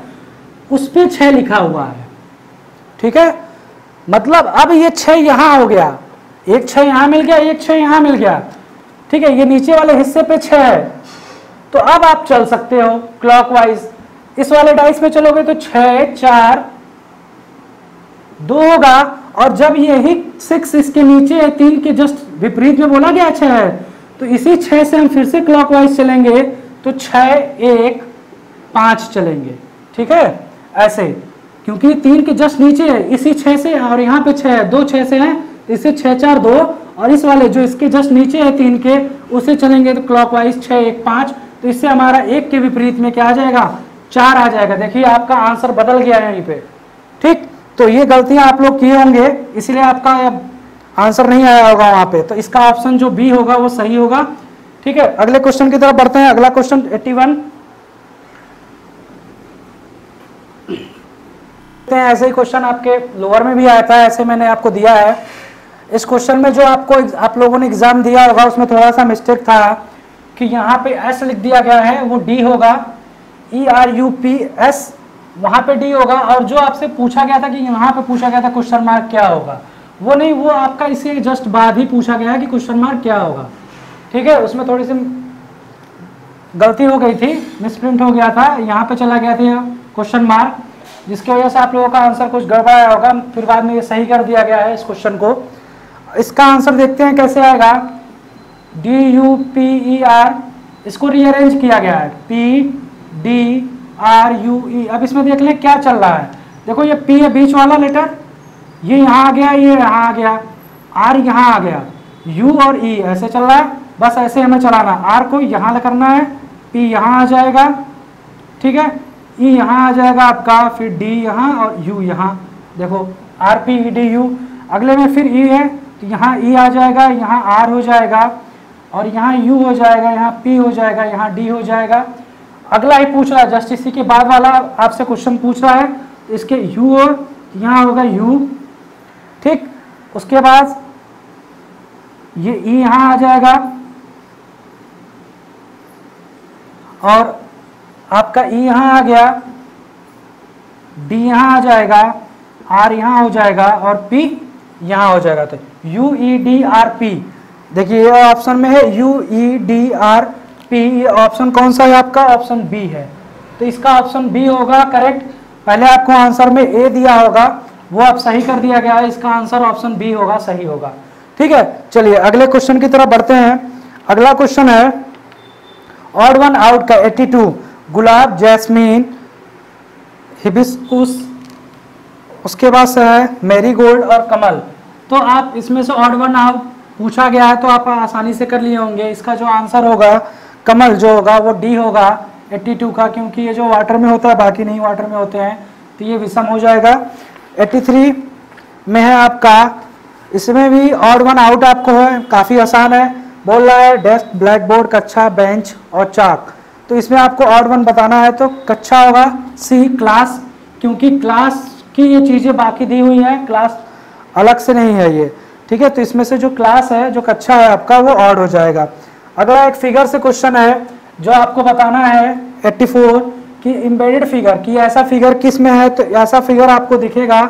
उस पर छः लिखा हुआ है। ठीक है, मतलब अब ये छः यहाँ हो गया, एक छः यहाँ मिल गया, एक छः यहाँ मिल गया। ठीक है, ये नीचे वाले हिस्से पे छः है, तो अब आप चल सकते हो क्लॉकवाइज। इस वाले डाइस में चलोगे तो छः चार दो होगा, और जब यही सिक्स इसके नीचे है, तीन के जस्ट विपरीत में बोला गया छः है, तो इसी छः से हम फिर से क्लॉकवाइज चलेंगे तो छः एक पाँच चलेंगे। ठीक है, ऐसे, क्योंकि तीन के जस्ट नीचे है, इसी छः से, और यहाँ पे छः है, दो छः से हैं, इससे छः चार दो, और इस वाले जो इसके जस्ट नीचे है तीन के, उसे चलेंगे तो क्लॉकवाइज छः एक पाँच, तो इससे हमारा एक के विपरीत में क्या आ जाएगा, चार आ जाएगा। देखिए आपका आंसर बदल गया है यहीं पे। ठीक, तो ये गलतियां आप लोग किए होंगे, इसलिए आपका आंसर नहीं आया होगा वहाँ पे, तो इसका ऑप्शन जो बी होगा वो सही होगा। ठीक है, अगले क्वेश्चन की तरफ बढ़ते हैं। अगला क्वेश्चन इक्यासी ऐसे ही क्वेश्चन आपके लोअर में भी आया था, ऐसे मैंने आपको दिया है। इस क्वेश्चन में जो आपको आप लोगों ने एग्जाम दिया होगा उसमें थोड़ा सा मिस्टेक था कि यहाँ पे एस लिख दिया गया है, वो डी होगा, E R U P S वहाँ पे डी होगा, और जो आपसे पूछा गया था कि यहाँ पे पूछा गया था क्वेश्चन मार्क क्या होगा, वो नहीं, वो आपका इसी जस्ट बाद ही पूछा गया है कि क्वेश्चन मार्क क्या होगा। ठीक है, उसमें थोड़ी सी गलती हो गई थी, मिसप्रिंट हो गया था, यहाँ पे चला गया था क्वेश्चन मार्क, जिसकी वजह से आप लोगों का आंसर कुछ गड़बड़ाया होगा, फिर बाद में ये सही कर दिया गया है इस क्वेश्चन को। इसका आंसर देखते हैं कैसे आएगा। D U P E R, इसको रीअरेंज किया गया है, P D R U E. अब इसमें देख लें क्या चल रहा है, देखो ये पी है बीच वाला लेटर, ये यहाँ आ गया, ये यहाँ आ गया, आर यहाँ आ गया, यू और ई ऐसे चल रहा है, बस ऐसे हमें चलाना, आर को यहाँ करना है, पी यहाँ आ जाएगा, ठीक है, ई यहाँ आ जाएगा आपका, फिर डी यहाँ और यू यहाँ, देखो R P E D U. अगले में फिर ई है तो यहाँ ई आ जाएगा, यहाँ आर हो जाएगा, और यहाँ यू हो जाएगा, यहाँ पी हो जाएगा, यहाँ डी हो जाएगा। अगला ही पूछ रहा है, जस्ट इसी के बाद वाला आपसे क्वेश्चन पूछ रहा है, इसके यू और यहाँ होगा यू। ठीक, उसके बाद ये ई यहाँ आ जाएगा, और आपका ई यहाँ आ गया, डी यहाँ आ जाएगा, आर यहाँ हो जाएगा, और पी यहाँ हो जाएगा। तो U E D R P, देखिए ये ऑप्शन में है, U E D R P, ये ऑप्शन कौन सा है आपका, ऑप्शन बी है, तो इसका ऑप्शन बी होगा करेक्ट। पहले आपको आंसर में ए दिया होगा, वो आप सही कर दिया गया है, इसका आंसर ऑप्शन बी होगा, सही होगा। ठीक है, चलिए अगले क्वेश्चन की तरफ बढ़ते हैं। अगला क्वेश्चन है ऑड वन आउट का एटी टू, गुलाब, जैस्मीन, हिबिस्कुस, उसके बाद से है मैरीगोल्ड और कमल। तो आप इसमें से ऑड वन आउट पूछा गया है तो आप आसानी से कर लिए होंगे। इसका जो आंसर होगा कमल जो होगा वो डी होगा एटी टू का, क्योंकि ये जो वाटर में होता है बाकी नहीं वाटर में होते हैं, तो ये विषम हो जाएगा। तिरासी में है आपका, इसमें भी ऑड वन आउट आपको है, काफ़ी आसान है, बोल रहा है डेस्क, ब्लैक बोर्ड, कच्छा, बेंच और चाक। तो इसमें आपको ऑड वन बताना है, तो कच्छा होगा सी, क्लास, क्योंकि क्लास की ये चीज़ें बाकी दी हुई हैं, क्लास अलग से नहीं है ये। ठीक है, तो इसमें से जो क्लास है, जो कच्छा है आपका, वो ऑड हो जाएगा। अगला एक फिगर से क्वेश्चन है जो आपको बताना है चौरासी कि एम्बेडेड फिगर, कि ऐसा फिगर किस में है। तो ऐसा फिगर आपको दिखेगा,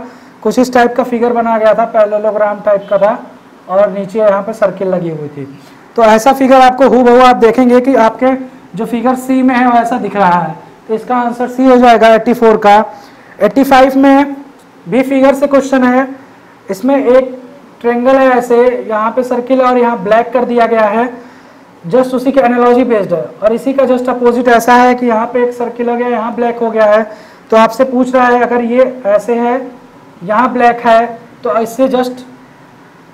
कुछ इस टाइप का फिगर बना गया था, पैरेललोग्राम टाइप का था, और नीचे यहाँ पे सर्किल लगी हुई थी। तो ऐसा फिगर आपको हूबहू आप देखेंगे कि आपके जो फिगर सी में है वैसा दिख रहा है, तो इसका आंसर सी हो जाएगा चौरासी का। पचासी में भी फिगर से क्वेश्चन है, इसमें एक ट्रेंगल है ऐसे, यहाँ पे सर्किल और यहाँ ब्लैक कर दिया गया है, जस्ट उसी के एनालॉजी बेस्ड है, और इसी का जस्ट अपोजिट ऐसा है कि यहाँ पे एक सर्किल हो गया, यहाँ ब्लैक हो गया है। तो आपसे पूछ रहा है अगर ये ऐसे है, यहाँ ब्लैक है, तो इससे जस्ट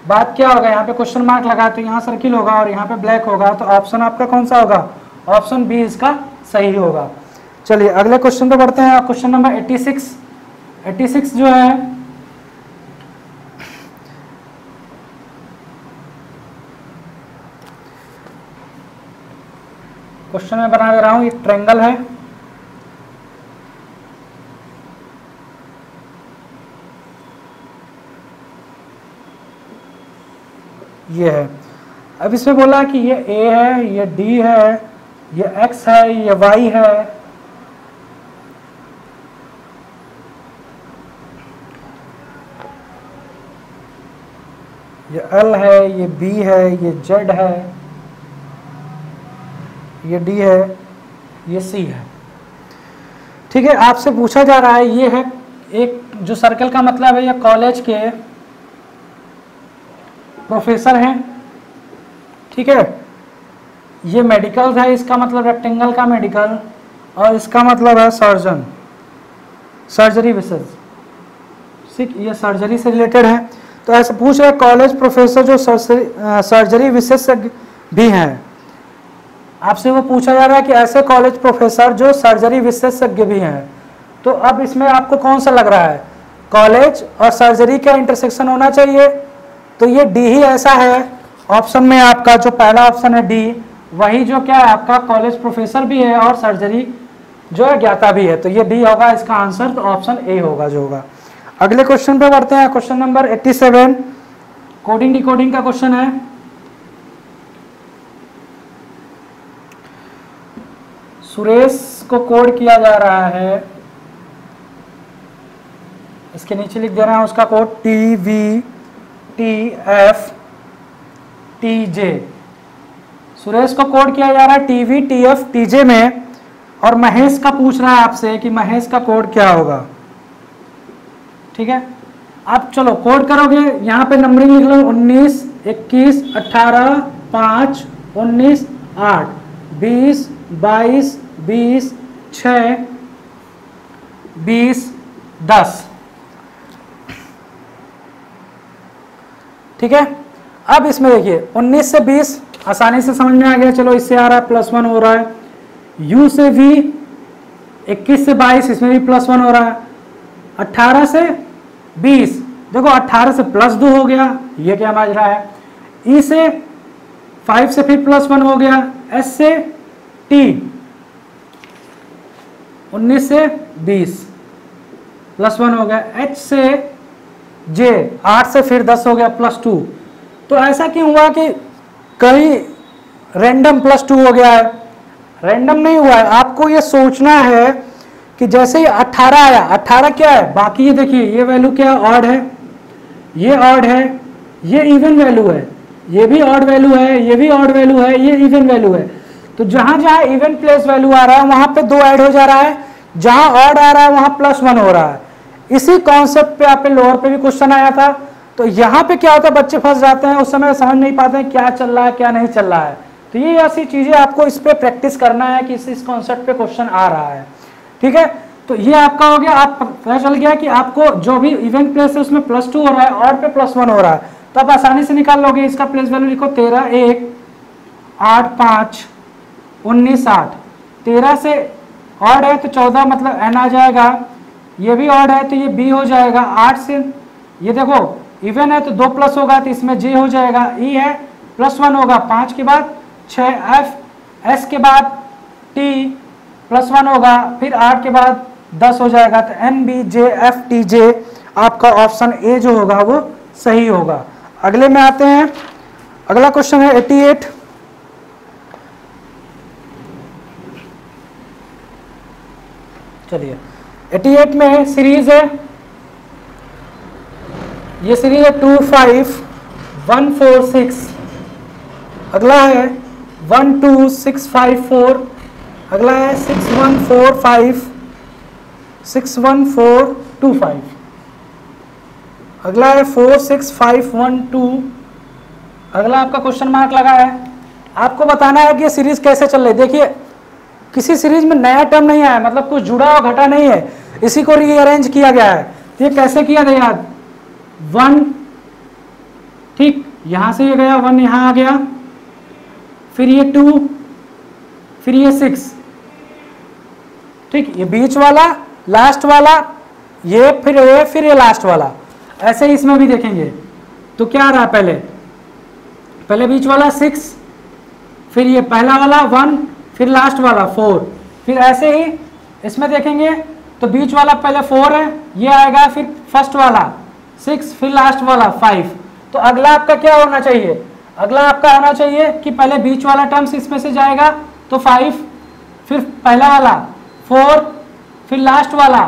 बात क्या होगा, यहाँ पे क्वेश्चन मार्क लगा तो यहाँ सर्किल होगा और यहाँ पे ब्लैक होगा। तो ऑप्शन आपका कौन सा होगा, ऑप्शन बी इसका सही होगा। चलिए अगले क्वेश्चन पे बढ़ते हैं, question number eighty six eighty six जो है क्वेश्चन में बना दे रहा हूँ, ये ट्रेंगल है, ये है, अब इसमें बोला कि ये ए है, ये डी है, ये एक्स है, ये वाई है। ये L है, ये B है, ये Z है, ये D है, ये C है। ठीक है, आपसे पूछा जा रहा है ये है एक जो सर्कल का मतलब है, ये कॉलेज के प्रोफेसर हैं। ठीक है, ये मेडिकल है, इसका मतलब रेक्टेंगल का मेडिकल, और इसका मतलब है सर्जन, सर्जरी विशेष। ठीक, ये सर्जरी से रिलेटेड है। तो ऐसे पूछ रहे कॉलेज प्रोफेसर जो सर्जरी विशेषज्ञ भी हैं, आपसे वो पूछा जा रहा है कि ऐसे कॉलेज प्रोफेसर जो सर्जरी विशेषज्ञ भी हैं। तो अब इसमें आपको कौन सा लग रहा है, कॉलेज और सर्जरी का इंटरसेक्शन होना चाहिए। तो ये डी ही ऐसा है ऑप्शन में, आपका जो पहला ऑप्शन है डी, वही जो क्या है आपका कॉलेज प्रोफेसर भी है और सर्जरी जो है ज्ञाता भी है। तो ये डी होगा इसका आंसर, तो ऑप्शन ए होगा जो होगा। अगले क्वेश्चन पे बढ़ते हैं, क्वेश्चन नंबर सत्तासी, कोडिंग डिकोडिंग का क्वेश्चन है। सुरेश को कोड किया जा रहा है, इसके नीचे लिख दे रहे हैं उसका code T V T F T J. Suresh को कोड किया जा रहा है T V T F T J में, और महेश का पूछ रहा है आपसे कि महेश का कोड क्या होगा। ठीक है, आप चलो कोड करोगे, यहाँ पे नंबरिंग लिख लो उन्नीस, इक्कीस, अठारह, पाँच, उन्नीस, आठ, बीस, बाईस, बीस, छह, बीस, दस। ठीक है, अब इसमें देखिए उन्नीस से बीस आसानी से समझ में आ गया, चलो इससे आ रहा है प्लस वन हो रहा है। यू से वी, इक्कीस से बाईस इसमें भी प्लस वन हो रहा है। अठारह से बीस, देखो अठारह से प्लस दो हो गया, ये क्या माज रहा है। ई से पाँच से फिर प्लस वन हो गया। एस से टी, उन्नीस से बीस प्लस वन हो गया। एच से जे, आठ से फिर दस हो गया, प्लस टू। तो ऐसा क्यों हुआ कि कहीं रैंडम प्लस टू हो गया है, रैंडम नहीं हुआ है। आपको ये सोचना है कि जैसे ही अठारह आया, अठारह क्या है बाकी, ये देखिए ये वैल्यू क्या है, ऑड है, ये ऑड है, ये इवन वैल्यू है, ये भी ऑड वैल्यू है, ये भी ऑड वैल्यू है, ये इवन वैल्यू है। तो जहाँ जहाँ इवन प्लस वैल्यू आ रहा है वहाँ पे दो ऐड हो जा रहा है, जहाँ ऑड आ रहा है वहाँ प्लस वन हो रहा है। इसी कॉन्सेप्ट पे आप लोअर पे भी क्वेश्चन आया था। तो यहाँ पे क्या होता है, बच्चे फंस जाते हैं, उस समय समझ नहीं पाते हैं क्या चल रहा है क्या नहीं चल रहा है। तो ये ऐसी चीज़ें आपको इस पर प्रैक्टिस करना है कि इस कॉन्सेप्ट पे क्वेश्चन आ रहा है। ठीक है, तो ये आपका हो गया, आप पता चल गया कि आपको जो भी इवेंट प्लेस है उसमें प्लस टू हो रहा है, ऑड पे प्लस वन हो रहा है। तो आप आसानी से निकाल लोगे, इसका प्लेस वैल्यू लिखो तेरह, एक, आठ, पाँच, उन्नीस, आठ। तेरह से ऑड है तो चौदह मतलब एन आ जाएगा, ये भी ऑड है तो ये बी हो जाएगा। आठ से ये देखो इवन है तो दो प्लस होगा तो इसमें जे हो जाएगा। ई है प्लस वन होगा, पाँच के बाद छः, एफ एस के बाद टी प्लस वन होगा, फिर आठ के बाद दस हो जाएगा। तो N B J F T J आपका ऑप्शन ए जो होगा वो सही होगा। अगले में आते हैं, अगला क्वेश्चन है अठासी। चलिए अठासी में सीरीज है, ये सीरीज है two five one four six, अगला है one two six five four, अगला है six one four five, six one four two five, अगला है four six five one two. अगला आपका क्वेश्चन मार्क लगा है, आपको बताना है कि ये सीरीज कैसे चल रही है। देखिए किसी सीरीज में नया टर्म नहीं आया, मतलब कुछ जुड़ा और घटा नहीं है, इसी को रीअरेंज किया गया है। तो ये कैसे किया गया, याद वन, ठीक यहाँ से ये गया वन, यहाँ आ गया, फिर ये टू, फिर ये सिक्स। ठीक, ये बीच वाला, लास्ट वाला, ये फिर ये फिर ये लास्ट वाला। ऐसे ही इसमें भी देखेंगे तो क्या रहा, पहले पहले बीच वाला सिक्स, फिर ये पहला वाला वन, फिर लास्ट वाला फोर। फिर ऐसे ही इसमें देखेंगे तो बीच वाला पहले फोर है, ये आएगा, फिर फर्स्ट वाला सिक्स, फिर लास्ट वाला फाइव। तो अगला आपका क्या होना चाहिए, अगला आपका आना चाहिए कि पहले बीच वाला टर्म्स इसमें से जाएगा तो फाइव, फिर पहला वाला फोर, फिर लास्ट वाला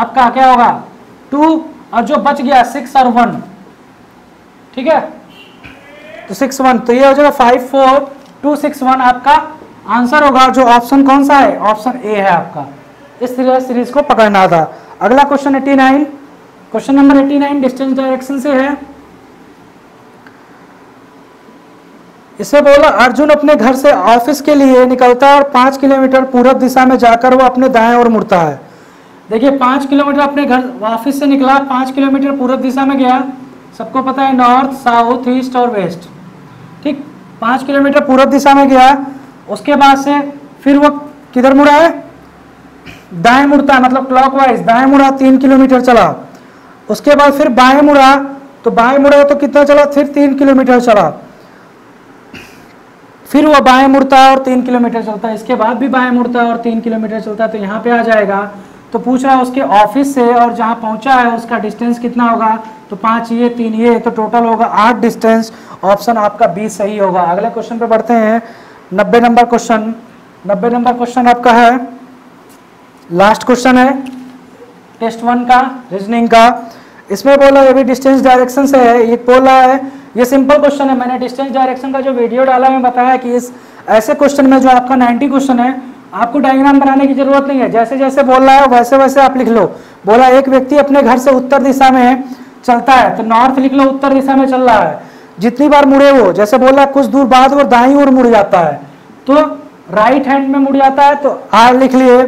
आपका क्या होगा टू, और जो बच गया सिक्स और वन। ठीक है, तो सिक्स वन, तो ये हो जाएगा five four two six one आपका आंसर होगा। जो ऑप्शन कौन सा है, ऑप्शन ए है आपका। इस सीरीज को पकड़ना था। अगला question eighty nine, question number eighty nine distance direction से है। इसमें बोला अर्जुन अपने घर से ऑफिस के लिए निकलता है और पाँच किलोमीटर पूर्व दिशा में जाकर वो अपने दाएं ओर मुड़ता है। देखिए पाँच किलोमीटर अपने घर ऑफिस से निकला, पाँच किलोमीटर पूर्व दिशा में गया, सबको पता है नॉर्थ साउथ ईस्ट और वेस्ट। ठीक, पाँच किलोमीटर पूर्व दिशा में गया, उसके बाद से फिर वो किधर मुड़ा है, दाएं मुड़ता है, मतलब क्लॉकवाइज दाएं मुड़ा, तीन किलोमीटर चला। उसके बाद फिर बाएं मुड़ा, तो बाएं मुड़ा तो कितना चला, फिर तीन किलोमीटर चला। फिर वह बाएं मुड़ता है और तीन किलोमीटर चलता है, इसके बाद भी बाएं मुड़ता है और तीन किलोमीटर चलता है, तो यहाँ पे आ जाएगा। तो पूछ रहा है उसके ऑफिस से और जहाँ पहुँचा है उसका डिस्टेंस कितना होगा, तो पाँच ये तीन ये, तो टोटल होगा आठ डिस्टेंस। ऑप्शन आपका बी सही होगा। अगले क्वेश्चन पे बढ़ते हैं, नब्बे नंबर क्वेश्चन। नब्बे नंबर क्वेश्चन आपका है, लास्ट क्वेश्चन है टेस्ट वन का, रीजनिंग का। इसमें बोला ये भी डिस्टेंस डायरेक्शन से है। ये बोला है, ये सिंपल क्वेश्चन है, मैंने डिस्टेंस डायरेक्शन का जो वीडियो डाला है बताया कि इस ऐसे क्वेश्चन में जो आपका नाइन्टी क्वेश्चन है आपको डायग्राम बनाने की जरूरत नहीं है, जैसे जैसे बोल रहा है वैसे वैसे आप लिख लो। बोला एक व्यक्ति अपने घर से उत्तर दिशा में चलता है, तो नॉर्थ लिख लो, उत्तर दिशा में चल रहा है, जितनी बार मुड़े वो, जैसे बोला कुछ दूर बाद वो दाईं ओर मुड़ जाता है, तो राइट हैंड में मुड़ जाता है तो आर लिख लिए।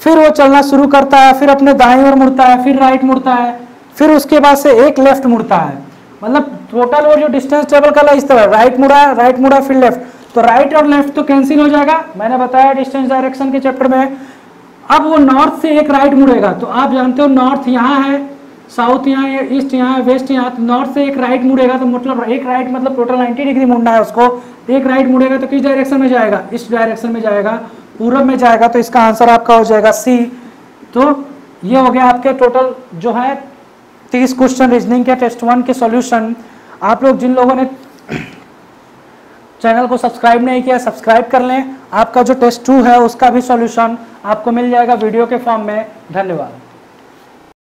फिर वो चलना शुरू करता है, फिर अपने दाईं ओर मुड़ता है, फिर राइट मुड़ता है, फिर उसके बाद से एक लेफ्ट मुड़ता है, मतलब टोटल वो जो डिस्टेंस ट्रेवल कर रहा है इस तरह राइट मुड़ा है, राइट मुड़ा फिर लेफ्ट, तो राइट और लेफ्ट तो कैंसिल हो जाएगा, मैंने बताया डिस्टेंस डायरेक्शन के चैप्टर में। अब वो नॉर्थ से एक राइट मुड़ेगा, तो आप जानते हो नॉर्थ यहाँ है, साउथ यहाँ है, ईस्ट यहाँ है, वेस्ट यहाँ, तो नॉर्थ से एक राइट मुड़ेगा, तो मतलब एक राइट मतलब टोटल नाइन्टी डिग्री मुड़ना है उसको, एक राइट मुड़ेगा तो किस डायरेक्शन में जाएगा, इस डायरेक्शन में जाएगा, पूरब में जाएगा, तो इसका आंसर आपका हो जाएगा सी। तो ये हो गया आपके टोटल जो है तीस क्वेश्चन रीजनिंग के टेस्ट वन के सॉल्यूशन। आप लोग जिन लोगों ने चैनल को सब्सक्राइब नहीं किया सब्सक्राइब कर लें, आपका जो टेस्ट टू है उसका भी सॉल्यूशन आपको मिल जाएगा वीडियो के फॉर्म में। धन्यवाद।